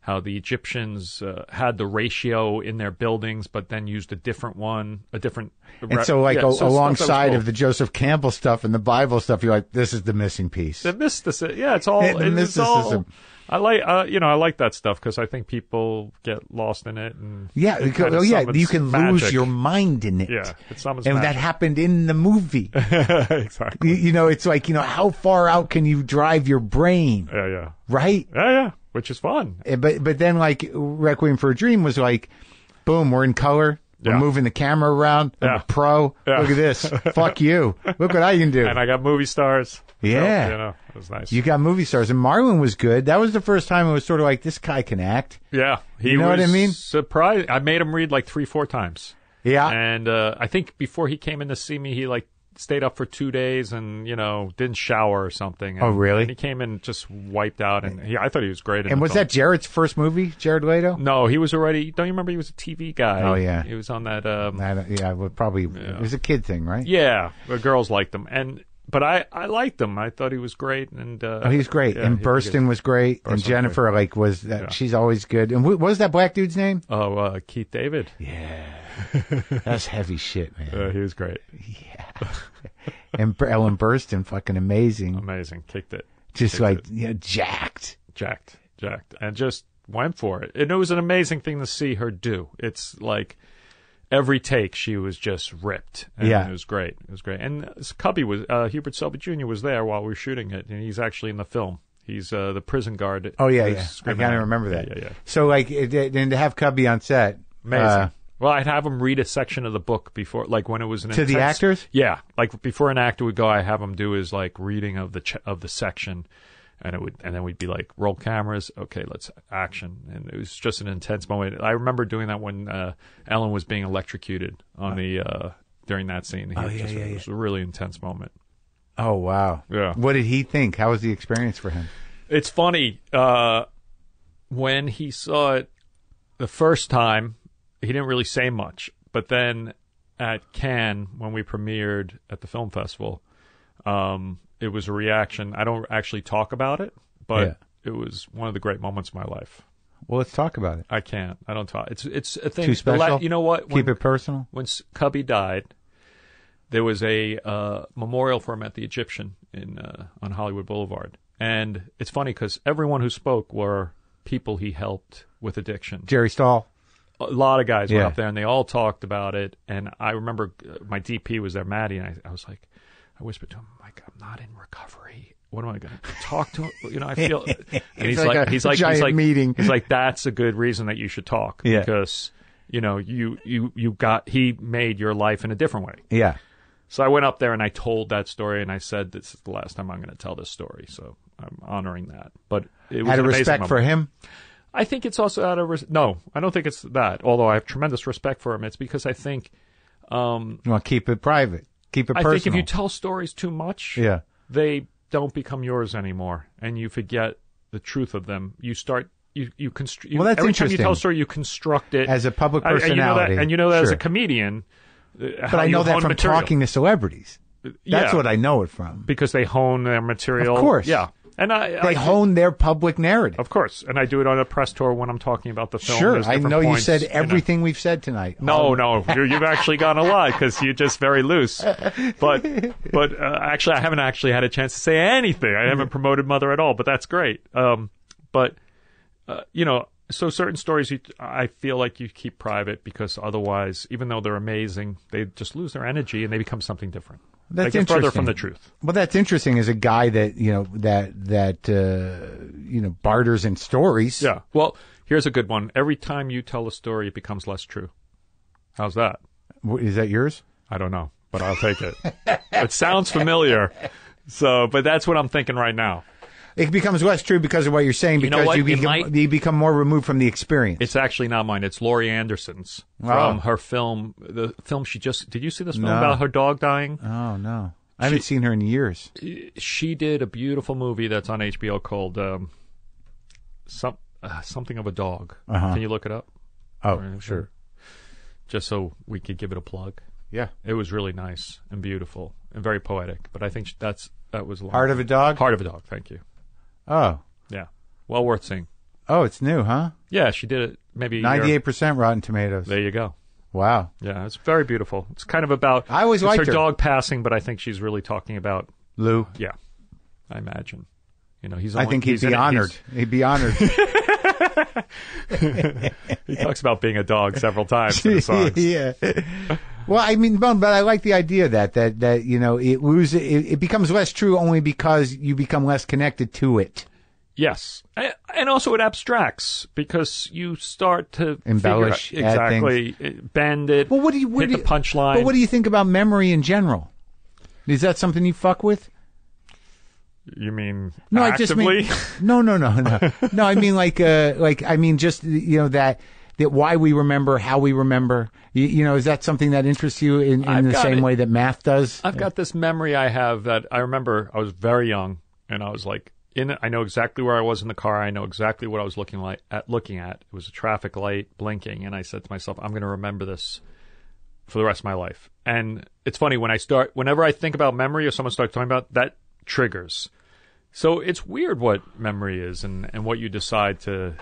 how the Egyptians uh, had the ratio in their buildings, but then used a different one, a different. And so, like, yeah, a, so alongside cool. of the Joseph Campbell stuff and the Bible stuff, you're like, this is the missing piece. The mysticism. Yeah, it's all. the it's all I like, uh, you know, I like that stuff because I think people get lost in it. And yeah, it because, oh, yeah, you can magic. lose your mind in it. Yeah, it summons And magic. That happened in the movie. Exactly. You, you know, it's like, you know, how far out can you drive your brain? Yeah, yeah. Right? Yeah, yeah. Which is fun. But but then, like, Requiem for a Dream was like, boom, we're in color. Yeah. We're moving the camera around. I'm yeah. a pro. Yeah. Look at this. Fuck you. Look what I can do. And I got movie stars. Yeah. So, you know, it was nice. You got movie stars. And Marlon was good. That was the first time it was sort of like, this guy can act. Yeah. He you know was what I mean? Surprised. I made him read like three, four times. Yeah. And uh, I think before he came in to see me, he, like, stayed up for two days and, you know, didn't shower or something. And, oh, really? And he came in just wiped out, and he, I thought he was great. In and was film. that Jared's first movie, Jared Leto? No, he was already, don't you remember he was a T V guy? Oh, yeah. He was on that. Um, I don't, yeah, well, probably, yeah. It was a kid thing, right? Yeah, the girls liked him. And, but I, I liked him. I thought he was great. And uh, oh, he was great. Yeah, and Burstyn was great. Burstyn and Jennifer, was like, was that, yeah. she's always good. And wh- what was that black dude's name? Oh, uh, Keith David. Yeah. That's heavy shit, man. Uh, he was great. Yeah. And Ellen Burstyn, fucking amazing. Amazing. Kicked it. Just Kicked like, it. you know, jacked. Jacked. Jacked. And just went for it. And it was an amazing thing to see her do. It's like every take she was just ripped. And yeah. It was great. It was great. And Cubby was, uh, Hubert Selby Junior was there while we were shooting it. And he's actually in the film. He's uh, the prison guard. Oh, yeah, yeah. I kind of remember that. Yeah, yeah, yeah. So, like, it, it, and to have Cubby on set. Amazing. Uh, Well, I'd have him read a section of the book before, like when it was an to intense, the actors. Yeah, like before an actor would go, I have him do his like reading of the ch- of the section, and it would, and then we'd be like, roll cameras, okay, let's action, and it was just an intense moment. I remember doing that when uh, Ellen was being electrocuted on the uh, during that scene. He oh yeah, just, yeah, It was yeah. a really intense moment. Oh wow, yeah. What did he think? How was the experience for him? It's funny uh, when he saw it the first time. He didn't really say much, but then at Cannes, when we premiered at the film festival, um, it was a reaction. I don't actually talk about it, but yeah. It was one of the great moments of my life. Well, let's talk about it. I can't. I don't talk. It's it's a thing. Too special? La- you know what? When, Keep it personal. When Cubby died, there was a uh, memorial for him at the Egyptian in uh, on Hollywood Boulevard. And it's funny because everyone who spoke were people he helped with addiction. Jerry Stahl. A lot of guys yeah. were up there, and they all talked about it. And I remember my D P was there, Maddie, and I, I was like, I whispered to him, like, I'm not in recovery. What am I going to talk to him? You know, I feel. And he's like, like he's like, giant he's like, meeting. He's like, that's a good reason that you should talk yeah. because you know, you you you got he made your life in a different way. Yeah. So I went up there and I told that story, and I said, this is the last time I'm going to tell this story, so I'm honoring that. But it was out of respect for him. I think it's also out of res- no. I don't think it's that. Although I have tremendous respect for him, it's because I think um, you want to keep it private, keep it. I personal. I think if you tell stories too much, yeah. they don't become yours anymore, and you forget the truth of them. You start you you construct. Well, that's every interesting. Every time you tell a story, you construct it as a public personality, I, and you know that, you know that sure. as a comedian. But I know that from material. talking to celebrities. That's yeah. what I know it from because they hone their material. Of course, yeah. And I, they I, hone their public narrative. Of course. And I do it on a press tour when I'm talking about the film. Sure. I know points, you said everything you know. we've said tonight. No, no. You're, you've actually gone a lot because you're just very loose. But but uh, actually, I haven't actually had a chance to say anything. I haven't promoted Mother at all, but that's great. Um, but, uh, you know, so certain stories you, I feel like you keep private because otherwise, even though they're amazing, they just lose their energy and they become something different. That's like further from the truth. Well, that's interesting as a guy that, you know, that, that, uh, you know, barters in stories. Yeah. Well, here's a good one. Every time you tell a story, it becomes less true. How's that? Is that yours? I don't know, but I'll take it. It sounds familiar. So, but that's what I'm thinking right now. It becomes less true because of what you're saying, because you, know what? you, become, might, you become more removed from the experience. It's actually not mine. It's Laurie Anderson's from oh. her film, the film she just... Did you see this film no. about her dog dying? Oh, no. I she, haven't seen her in years. She did a beautiful movie that's on H B O called um, some, uh, Something of a Dog. Uh-huh. Can you look it up? Oh, or, sure. Just so we could give it a plug. Yeah. It was really nice and beautiful and very poetic, but I think that's that was... Heart of a Dog? Heart of a Dog, thank you. Oh. Yeah. Well worth seeing. Oh, it's new, huh? Yeah, she did it maybe ninety-eight percent Rotten Tomatoes. There you go. Wow. Yeah, it's very beautiful. It's kind of about I always liked her. her dog passing, but I think she's really talking about Lou. Yeah, I imagine. You know, he's. Only, I think he'd he's be honored. He's, he'd be honored. He talks about being a dog several times in the songs. Yeah. Well, I mean, but I like the idea that that that you know it loses, it, it becomes less true only because you become less connected to it. Yes, and also it abstracts because you start to embellish, figure out exactly, it, bend it. Well, what do you what hit do you, the punchline? But what do you think about memory in general? Is that something you fuck with? You mean no, actively? I just mean, no, no, no, no, no. I mean like, uh, like I mean just you know that that why we remember, how we remember. You, you know, is that something that interests you in, in the same it. way that math does? I've yeah. got this memory I have that I remember. I was very young, and I was like, in I know exactly where I was in the car. I know exactly what I was looking like at looking at. It was a traffic light blinking, and I said to myself, "I'm going to remember this for the rest of my life." And it's funny when I start, whenever I think about memory or someone starts talking about that. Triggers. So it's weird what memory is and, and what you decide to,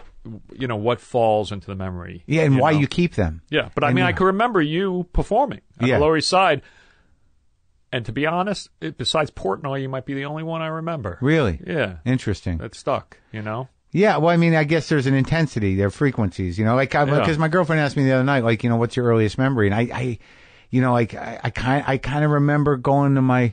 you know, what falls into the memory. Yeah, and you why know? you keep them. Yeah, but and I mean, you. I can remember you performing on yeah. the Lower East Side. And to be honest, it, besides Portnoy, you might be the only one I remember. Really? Yeah. Interesting. That stuck, you know? Yeah, well, I mean, I guess there's an intensity, there are frequencies, you know? Like, because yeah. my girlfriend asked me the other night, like, you know, what's your earliest memory? And I, I you know, like, I, I kind I kind of remember going to my...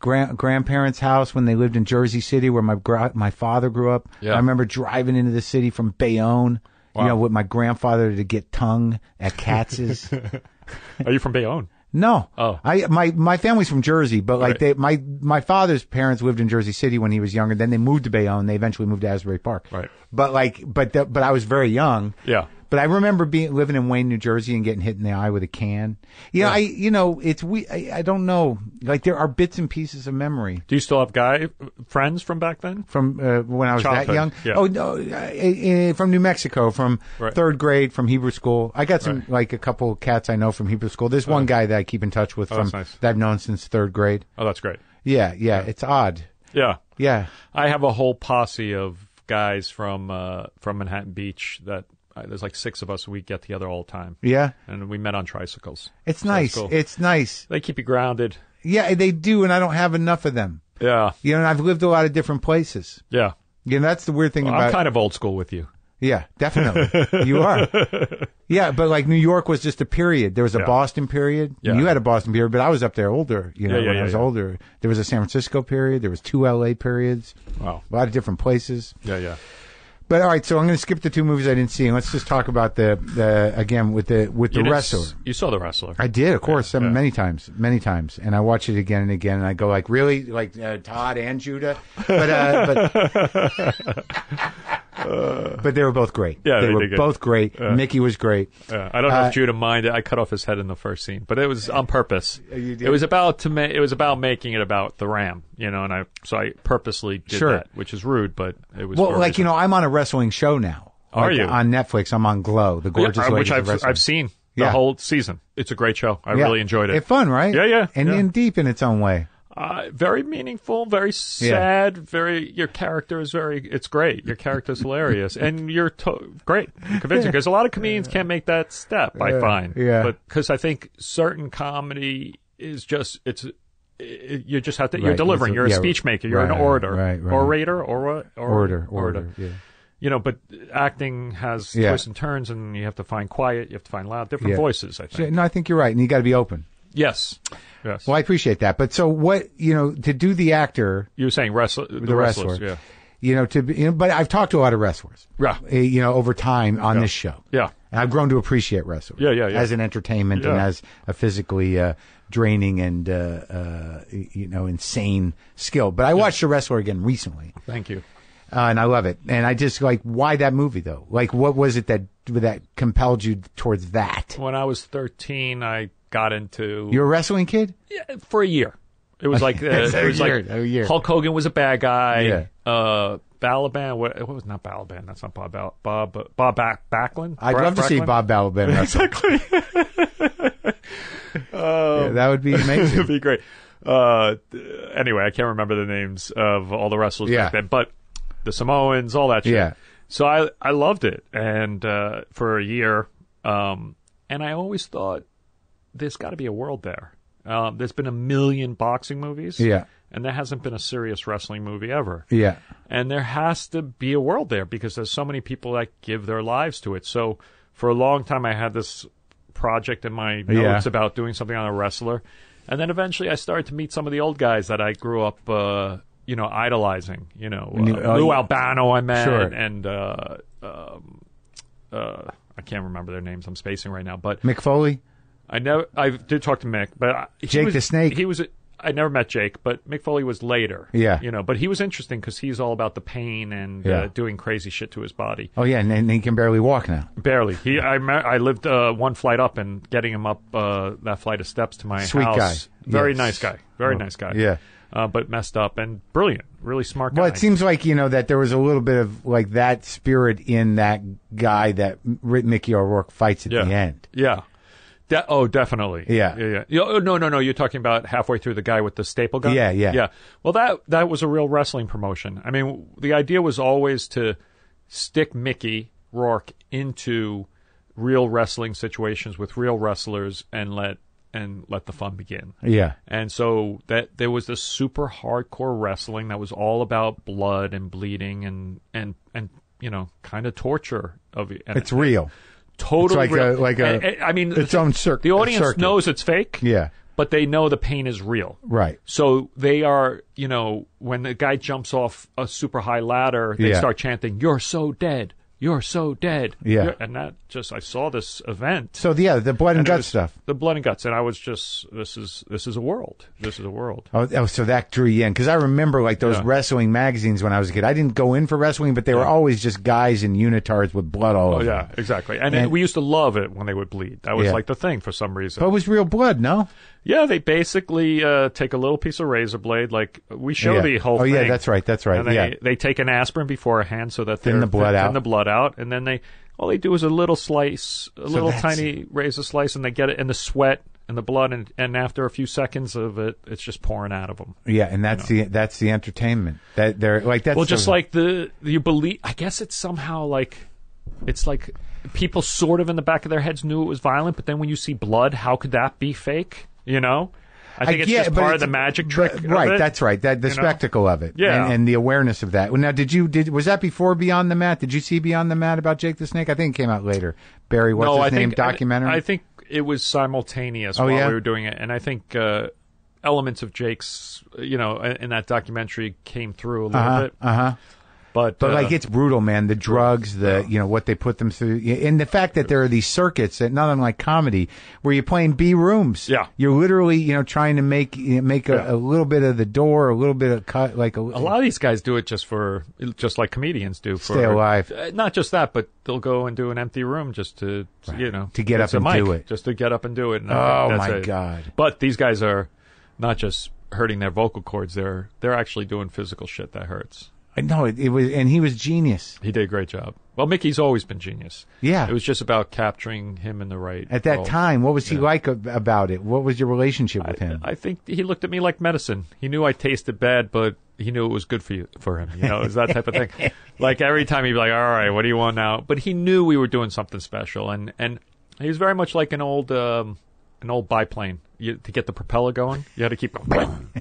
Grand, grandparents' house when they lived in Jersey City, where my my father grew up. Yeah. I remember driving into the city from Bayonne, wow. you know, with my grandfather to get tongue at Katz's. Are you from Bayonne? No. Oh. I my my family's from Jersey, but like right. they my my father's parents lived in Jersey City when he was younger. Then they moved to Bayonne. They eventually moved to Asbury Park. Right. But like, but the, but I was very young. Yeah. But I remember being living in Wayne, New Jersey, and getting hit in the eye with a can. You know, yeah. I you know it's we. I, I don't know. Like there are bits and pieces of memory. Do you still have guy friends from back then? From uh, when I was Childhood. that young? Yeah. Oh no, uh, uh, from New Mexico, from right. third grade, from Hebrew school. I got some right. like a couple of cats I know from Hebrew school. There's one oh. guy that I keep in touch with oh, from nice. that I've known since third grade. Oh, that's great. Yeah, yeah, yeah. It's odd. Yeah, yeah. I have a whole posse of guys from uh, from Manhattan Beach that. There's like six of us. We get together all the time. Yeah. And we met on tricycles. It's so nice. It's, cool. it's nice. They keep you grounded. Yeah, they do. And I don't have enough of them. Yeah. You know, and I've lived a lot of different places. Yeah. You know, that's the weird thing well, about I'm kind of old school with you. Yeah, definitely. You are. Yeah, but like New York was just a period. There was a yeah. Boston period. Yeah. You had a Boston period, but I was up there older, you know, yeah, yeah, when yeah, I was yeah. older. There was a San Francisco period. There was two L A periods. Wow. A lot of different places. Yeah, yeah. But all right, so I'm going to skip the two movies I didn't see, and let's just talk about the, the again with the with the you Wrestler. S- you saw The Wrestler. I did, of course, yeah, yeah. many times, many times, and I watch it again and again, and I go like, really, like uh, Todd and Judah, but uh, but uh, but they were both great. Yeah, they, they were both great. Uh, Mickey was great. Uh, I don't know uh, if Judah minded. I cut off his head in the first scene, but it was on purpose. You did. It was about to make. It was about making it about the Ram, you know, and I so I purposely did sure. that, which is rude, but it was well, original. Like you know, I'm on a wrestling show now. Are like you on Netflix? I'm on Glow, the gorgeous yeah, which I've, I've seen the yeah. whole season. It's a great show. I yeah. really enjoyed it. It's fun, right? Yeah, yeah, and yeah. in deep in its own way. Uh, very meaningful, very sad, yeah. very. Your character is very. It's great. Your character is hilarious, and you're to- great, you're convincing. Because yeah. a lot of comedians yeah. can't make that step. I yeah. find, yeah, but because I think certain comedy is just it's. You just have to. Right. You're delivering. You're a yeah, speechmaker. You're right, an orator, right, right. orator, or, or orator, orator. Yeah. You know, but acting has yeah. twists and turns, and you have to find quiet. You have to find loud, different yeah. voices. I think. No, I think you're right, and you got to be open. Yes. Yes. Well, I appreciate that. But so what? You know, to do the actor. You were saying wrestler, the, the wrestler. Wrestlers, yeah. You know, to be, you know, but I've talked to a lot of wrestlers. Yeah. You know, over time on yeah. this show. Yeah. And I've grown to appreciate wrestling yeah, yeah, yeah. as an entertainment yeah. and as a physically uh, draining and, uh, uh, you know, insane skill. But I yeah. watched The Wrestler again recently. Thank you. Uh, and I love it. And I just like, why that movie, though? Like, what was it that that compelled you towards that? When I was thirteen, I got into... You were a wrestling kid? Yeah, for a year. It was like... Uh, it was year, like a year. Hulk Hogan was a bad guy. Yeah. Uh, Balaban, what, what was not Balaban? That's not Bob Bal- Bob Bob Back, Backlund. I'd Brett love to Bracklund? see Bob Balaban. Exactly. uh, yeah, that would be amazing. It would be great. Uh, anyway, I can't remember the names of all the wrestlers yeah. back then, but the Samoans, all that shit. Yeah. So I, I loved it, and uh, for a year, um, and I always thought there's got to be a world there. Uh, there's been a million boxing movies, yeah, and there hasn't been a serious wrestling movie ever, yeah. And there has to be a world there because there's so many people that give their lives to it. So for a long time, I had this project in my notes yeah. about doing something on a wrestler, and then eventually I started to meet some of the old guys that I grew up. Uh, You know, idolizing. You know, uh, Lou Albano, I met, sure. and uh, um, uh, I can't remember their names. I'm spacing right now, but Mick Foley. I never. I did talk to Mick, but I, he Jake was, the Snake. He was. A, I never met Jake, but Mick Foley was later. Yeah, you know, but he was interesting because he's all about the pain and yeah. uh, doing crazy shit to his body. Oh yeah, and, and he can barely walk now. Barely. He. I. I lived uh, one flight up, and getting him up uh, that flight of steps to my Sweet house. Sweet guy. Very yes. nice guy. Very oh, nice guy. Yeah. Uh, but messed up and brilliant, really smart guy. Well, it seems like, you know, that there was a little bit of, like, that spirit in that guy that Mickey O'Rourke fights at yeah. the end. Yeah. De- oh, definitely. Yeah. Yeah, yeah. Oh, no, no, no. You're talking about halfway through the guy with the staple gun? Yeah, yeah. Yeah. Well, that that was a real wrestling promotion. I mean, the idea was always to stick Mickey Rourke into real wrestling situations with real wrestlers and let and let the fun begin. Yeah. And so that there was this super hardcore wrestling that was all about blood and bleeding and, and, and you know, kind of torture. of and, It's real. Totally it's like real. A, like a, and, and, I mean, its the, own circuit. The audience circuit. knows it's fake. Yeah. But they know the pain is real. Right. So they are, you know, when the guy jumps off a super high ladder, they yeah. start chanting, "You're so dead. You're so dead." Yeah. You're, and that just, I saw this event. So, yeah, the blood and, and gut was, stuff. The blood and guts. And I was just, this is this is a world. This is a world. Oh, oh so that drew you in. Because I remember, like, those yeah. wrestling magazines when I was a kid. I didn't go in for wrestling, but they yeah. were always just guys in unitards with blood all oh, over. Oh, yeah, exactly. And, and it, we used to love it when they would bleed. That was, yeah. like, the thing for some reason. But it was real blood, no? Yeah, they basically uh, take a little piece of razor blade, like we show yeah. the whole oh, thing. Oh, yeah, that's right, that's right. And they, yeah. they take an aspirin beforehand so that they're thin the blood thin, out. Thin the blood out, and then they all they do is a little slice, a so little tiny razor slice, and they get it in the sweat and the blood, and, and after a few seconds of it, it's just pouring out of them. Yeah, and that's you know? the that's the entertainment that they're like. That's well, just so, like the you believe. I guess it's somehow like it's like people sort of in the back of their heads knew it was violent, but then when you see blood, how could that be fake? You know, I think I, it's yeah, just part it's, of the magic trick. But, of right, it, that's right. That the spectacle know? of it, yeah, and, and the awareness of that. Well, now, did you did was that before Beyond the Mat? Did you see Beyond the Mat about Jake the Snake? I think it came out later. Barry, what's no, his I name? Think, documentary. I, I think it was simultaneous oh, while yeah? we were doing it, and I think uh, elements of Jake's, you know, in that documentary came through a little uh-huh, bit. Uh huh. But, but uh, like, it's brutal, man. The drugs, the, yeah. you know, what they put them through. And the fact that there are these circuits that not unlike comedy where you're playing B rooms. Yeah. You're literally, you know, trying to make, you know, make a, yeah. a little bit of the door, a little bit of cut, like a, a lot of these guys do it just for, just like comedians do for, stay alive. Not just that, but they'll go and do an empty room just to, right. you know, to get up and mic, do it. Just to get up and do it. And oh that's my a, God. But these guys are not just hurting their vocal cords. They're, they're actually doing physical shit that hurts. No, it, it was, and he was genius. He did a great job. Well, Mickey's always been genius. Yeah. It was just about capturing him in the right. At that role. time, what was he yeah. like about it? What was your relationship with I, him? I think he looked at me like medicine. He knew I tasted bad, but he knew it was good for you, for him. You know, it was that type of thing. Like every time he'd be like, all right, what do you want now? But he knew we were doing something special. And, and he was very much like an old, um, an old biplane. You, to get the propeller going, you had to keep going.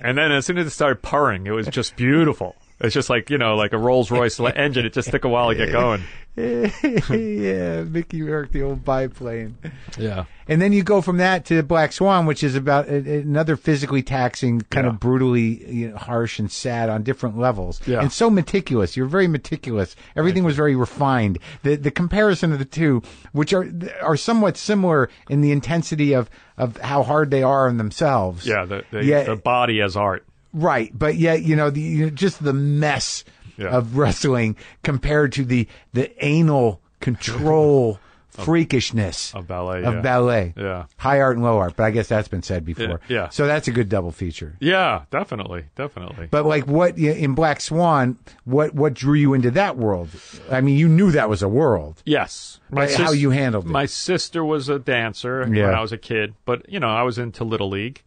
And then as soon as it started purring, it was just beautiful. It's just like, you know, like a Rolls-Royce engine. It just took a while to get going. Yeah, Mickey Rourke, the old biplane. Yeah. And then you go from that to Black Swan, which is about another physically taxing, kind yeah. of brutally you know, harsh and sad on different levels. Yeah. And so meticulous. You're very meticulous. Everything was very refined. The the comparison of the two, which are are somewhat similar in the intensity of, of how hard they are on themselves. Yeah, the, the, yeah, the body as art. Right, but yet, you know, the, you know just the mess yeah. of wrestling compared to the, the anal control of, freakishness of ballet. Of yeah. ballet. Yeah. High art and low art, but I guess that's been said before. Yeah, yeah. So that's a good double feature. Yeah, definitely, definitely. But like what, in Black Swan, what, what drew you into that world? I mean, you knew that was a world. Yes. My sis- how you handled it. My sister was a dancer yeah. when I was a kid, but, you know, I was into Little League.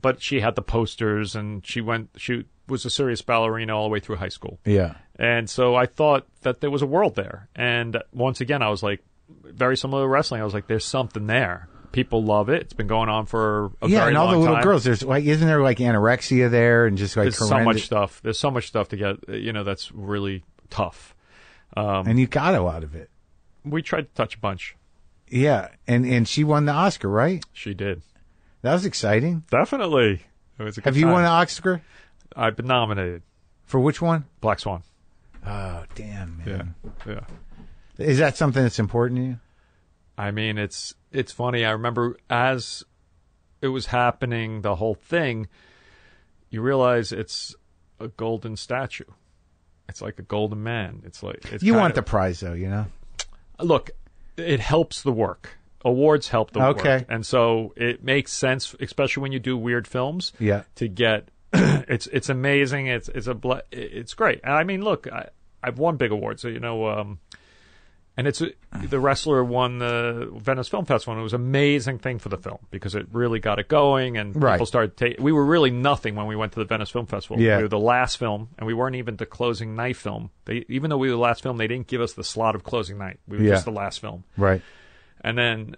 but she had the posters, and she went, she was a serious ballerina all the way through high school. Yeah. And so I thought that there was a world there. And once again, I was like, very similar to wrestling. I was like, there's something there. People love it. It's been going on for a yeah, very long time. Yeah, and all the little time. girls. There's like, isn't there like anorexia there and just like there's horrendous- so much stuff. There's so much stuff to get. You know, that's really tough. Um, and you got a lot of it. We tried to touch a bunch. Yeah, and and she won the Oscar, right? She did. That was exciting. Definitely. It was a good Have you time. won an Oscar? I've been nominated. For which one? Black Swan. Oh, damn, man. Yeah. Yeah. Is that something that's important to you? I mean, it's it's funny. I remember as it was happening, the whole thing, you realize it's a golden statue. It's like a golden man. It's like it's You want of, the prize, though, you know? Look, it helps the work. Awards help the okay. work. And so it makes sense, especially when you do weird films, yeah. to get it's it's amazing. It's it's a ble- it's great. And I mean, look, I, I've won big awards, so you know, um, and it's the Wrestler won the Venice Film Festival, and it was an amazing thing for the film because it really got it going, and right. people started. Ta- we were really nothing when we went to the Venice Film Festival. Yeah. We were the last film, and we weren't even the closing night film. They, even though we were the last film, they didn't give us the slot of closing night. We were yeah. just the last film, right? And then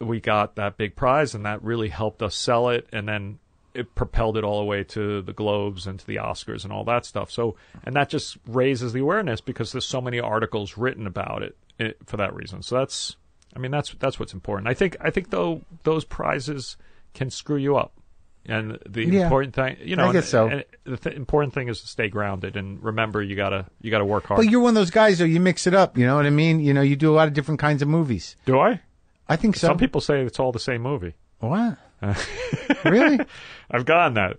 we got that big prize, and that really helped us sell it, and then. It propelled it all the way to the Globes and to the Oscars and all that stuff. So, and that just raises the awareness because there's so many articles written about it, it for that reason. So that's, I mean, that's that's what's important. I think I think though those prizes can screw you up, and the yeah, important thing, you know, I guess and, so. and the th- important thing is to stay grounded and remember you gotta you gotta work hard. But you're one of those guys though. You mix it up. You know what I mean? You know, you do a lot of different kinds of movies. Do I? I think so. Some people say it's all the same movie. What? Really? I've gotten that.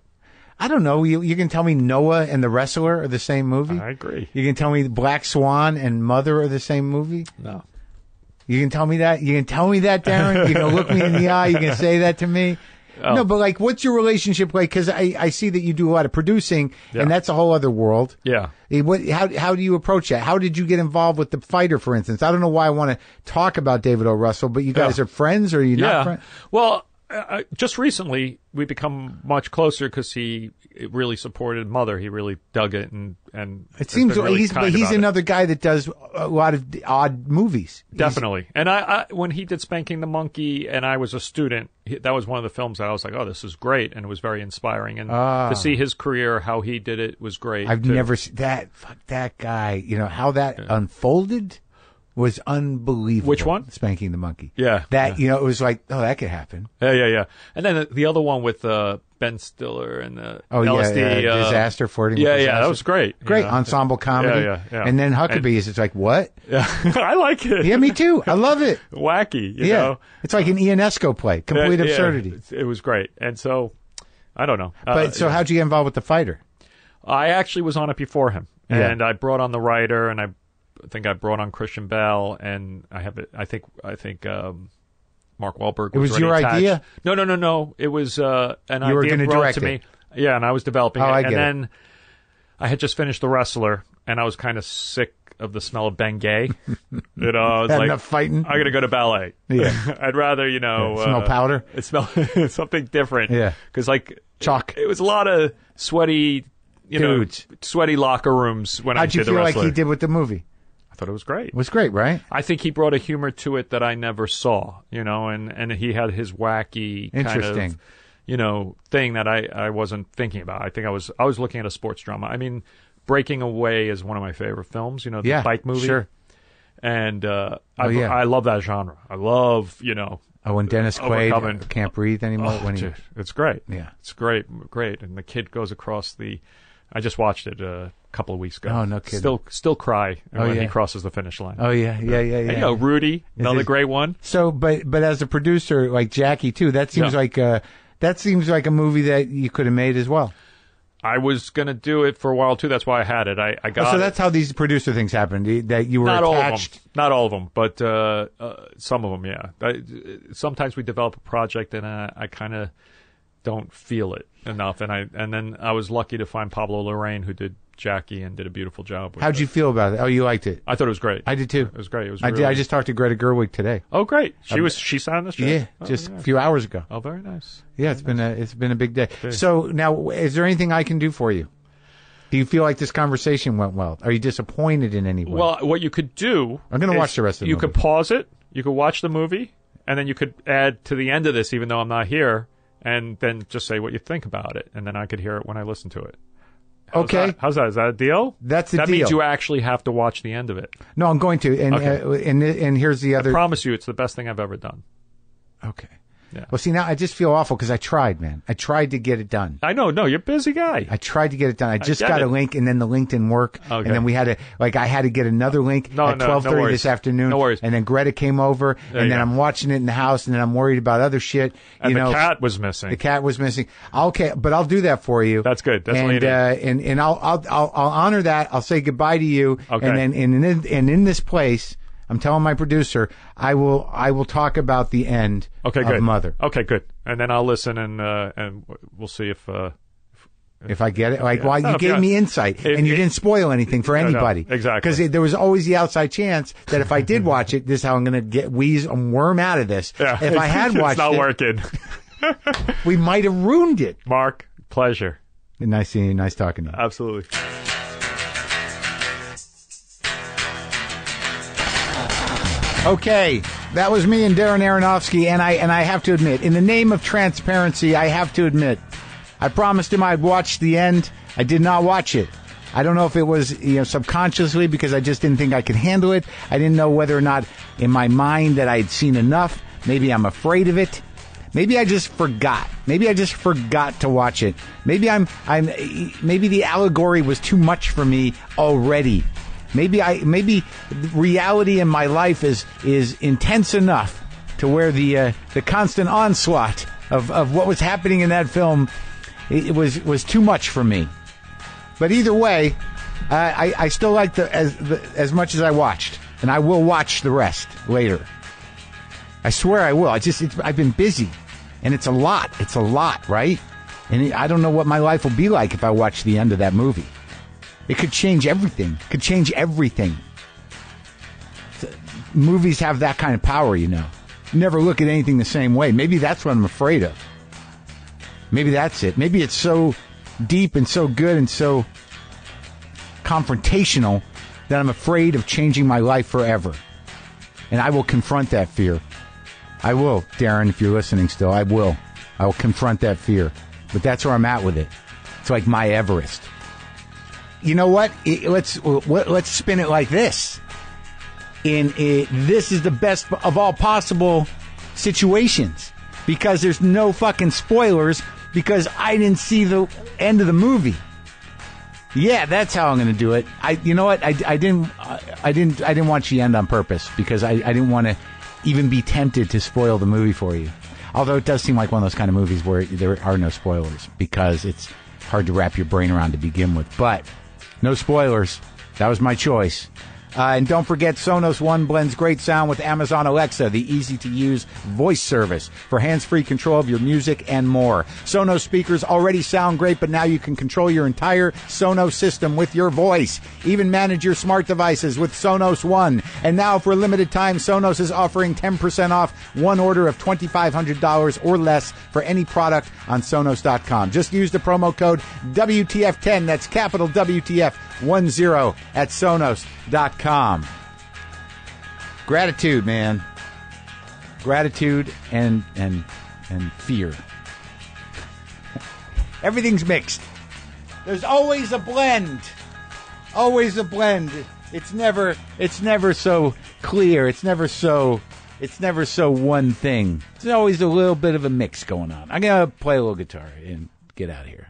I don't know. You you can tell me Noah and The Wrestler are the same movie. I agree. You can tell me Black Swan and Mother are the same movie. No. You can tell me that. You can tell me that, Darren. You can look me in the eye. You can say that to me. Oh. No, but like, what's your relationship like? Because I, I see that you do a lot of producing, yeah. and that's a whole other world. Yeah. What, how how do you approach that? How did you get involved with The Fighter, for instance? I don't know why I want to talk about David O. Russell, but you guys yeah. are friends, or are you yeah. not friends? Well, Uh, just recently, we become much closer because he really supported Mother. He really dug it, and and it seems really he's but he's another it. guy that does a lot of odd movies. Definitely, he's, and I, I when he did Spanking the Monkey, and I was a student. He, that was one of the films that I was like, oh, this is great, and it was very inspiring. And uh, to see his career, how he did it, was great. I've too. never seen that. Fuck that guy. You know how that yeah. unfolded. Was unbelievable. Which one? Spanking the Monkey. Yeah. That, yeah. you know, it was like, oh, that could happen. Yeah, yeah, yeah. And then the, the other one with uh, Ben Stiller and the oh, L S D. Yeah, yeah. Uh, disaster, flirting yeah, with disaster. Yeah, that was great. Great. Yeah. Ensemble comedy. Yeah, yeah, yeah. And then Huckabee's, and, it's like, what? Yeah, I like it. Yeah, me too. I love it. Wacky, you yeah. know? It's like an Ionesco play. Complete yeah, yeah. absurdity. It was great. And so, I don't know. But uh, so yeah. how'd you get involved with The Fighter? I actually was on it before him. Yeah. And I brought on the writer, and I... I think I brought on Christian Bale, and I have it. I think I think um, Mark Wahlberg. Was it was your attached. idea? No, no, no, no. It was uh, an you idea brought to me. It. Yeah, and I was developing oh, it. I and then it. I had just finished The Wrestler, and I was kind of sick of the smell of Bengay. You know, I was like, enough fighting. I gotta go to ballet. Yeah, I'd rather you know yeah, smell uh, powder. It smell something different. Yeah, because like chalk. It, it was a lot of sweaty, you Dudes. know, sweaty locker rooms when How'd I did The Wrestler. How'd you feel like he did with the movie? I thought it was great. It was great, right? I think he brought a humor to it that I never saw, you know, and, and he had his wacky Interesting. kind of, you know, thing that I, I wasn't thinking about. I think I was I was looking at a sports drama. I mean, Breaking Away is one of my favorite films, you know, the yeah, bike movie. Sure. And uh, oh, I, yeah. I love that genre. I love, you know. Oh, when Dennis Quaid overcoming. can't breathe anymore. Oh, when he... It's great. Yeah. It's great, great. And the kid goes across the... I just watched it a couple of weeks ago. Oh, no kidding. Still, still cry oh, when yeah. he crosses the finish line. Oh, yeah, yeah, yeah, yeah. And, you know, Rudy, another great one. So, but but as a producer, like Jackie, too, that seems yeah. like a, that seems like a movie that you could have made as well. I was going to do it for a while, too. That's why I had it. I, I got oh, So that's it. how these producer things happen, that you were Not attached? All of them. Not all of them, but uh, uh, some of them, yeah. I, sometimes we develop a project, and uh, I kind of... don't feel it enough. And I and then I was lucky to find Pablo Lorraine, who did Jackie and did a beautiful job with How'd it. You feel about it? Oh, you liked it? I thought it was great. I did too. It was great. It was. I really... did. I just talked to Greta Gerwig today. Oh, great! She um, was. She signed this. Show? Yeah, oh, just yeah. a few hours ago. Oh, very nice. Yeah, very it's nice. been a it's been a big day. Okay. So now, is there anything I can do for you? Do you feel like this conversation went well? Are you disappointed in any way? Well, what you could do. I'm going to watch the rest of the you movie. You could pause it. You could watch the movie, and then you could add to the end of this, even though I'm not here, and then just say what you think about it, and then I could hear it when I listen to it. How's okay. That? How's that? Is that a deal? That's a that deal. That means you actually have to watch the end of it. No, I'm going to. And okay. uh, and and here's the other. I promise you, it's the best thing I've ever done. Okay. Yeah. Well, see, now I just feel awful because I tried, man. I tried to get it done. I know. No, you're a busy guy. I tried to get it done. I just I got it. a link, and then the link didn't work. Okay. And then we had to, like, I had to get another link no, at twelve thirty no, no this afternoon. No worries. And then Greta came over, there and then go. I'm watching it in the house, and then I'm worried about other shit. You and know, the cat was missing. The cat was missing. Okay, but I'll do that for you. That's good. That's and, what you did. Uh, and and I'll, I'll I'll I'll honor that. I'll say goodbye to you. Okay. And then and in, and in this place. I'm telling my producer I will I will talk about the end okay, of good. Mother. Okay, good. And then I'll listen and uh, and we'll see if uh, if, if I get it. Like, yeah. well, no, you gave honest. me insight, it, and you it, didn't spoil anything for anybody. No, no, exactly. Because there was always the outside chance that if I did watch it, this is how I'm going to get wheeze and worm out of this. Yeah. If I had watched it, it's not working. We might have ruined it. Mark, pleasure. Nice seeing you. Nice talking to you. Absolutely. Okay, that was me and Darren Aronofsky, and I and I have to admit, in the name of transparency, I have to admit, I promised him I'd watch the end. I did not watch it. I don't know if it was you know subconsciously because I just didn't think I could handle it. I didn't know whether or not in my mind that I had seen enough. Maybe I'm afraid of it. Maybe I just forgot. Maybe I just forgot to watch it. Maybe I'm I'm maybe the allegory was too much for me already. Maybe I maybe reality in my life is is intense enough to where the uh, the constant onslaught of, of what was happening in that film it, it was was too much for me. But either way, uh, I I still like the as the, as much as I watched, and I will watch the rest later. I swear I will. I just it's, I've been busy, and it's a lot. It's a lot, right? And I don't know what my life will be like if I watch the end of that movie. It could change everything. It could change everything. Movies have that kind of power, you know. You never look at anything the same way. Maybe that's what I'm afraid of. Maybe that's it. Maybe it's so deep and so good and so confrontational that I'm afraid of changing my life forever. And I will confront that fear. I will, Darren, if you're listening still. I will. I will confront that fear. But that's where I'm at with it. It's like my Everest. You know what? It, let's let's spin it like this. In it, this is the best of all possible situations because there's no fucking spoilers because I didn't see the end of the movie. Yeah, that's how I'm going to do it. I, you know what? I, I didn't I didn't I didn't want you to end on purpose because I, I didn't want to even be tempted to spoil the movie for you. Although it does seem like one of those kind of movies where there are no spoilers because it's hard to wrap your brain around to begin with, but. No spoilers. That was my choice. Uh, and don't forget, Sonos One blends great sound with Amazon Alexa, the easy-to-use voice service for hands-free control of your music and more. Sonos speakers already sound great, but now you can control your entire Sonos system with your voice. Even manage your smart devices with Sonos One. And now, for a limited time, Sonos is offering ten percent off one order of twenty-five hundred dollars or less for any product on Sonos dot com. Just use the promo code W T F ten, that's capital W T F ten at Sonos dot com. Gratitude, man. Gratitude and and and fear. Everything's mixed. There's always a blend. Always a blend. It's never it's never so clear. It's never so it's never so one thing. There's always a little bit of a mix going on. I'm gonna play a little guitar and get out of here.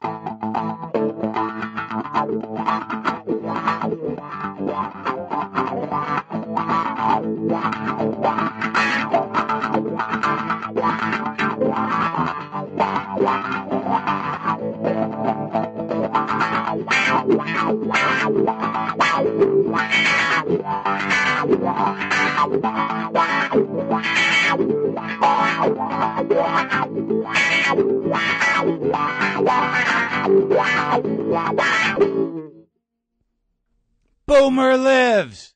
Wow. Boomer lives!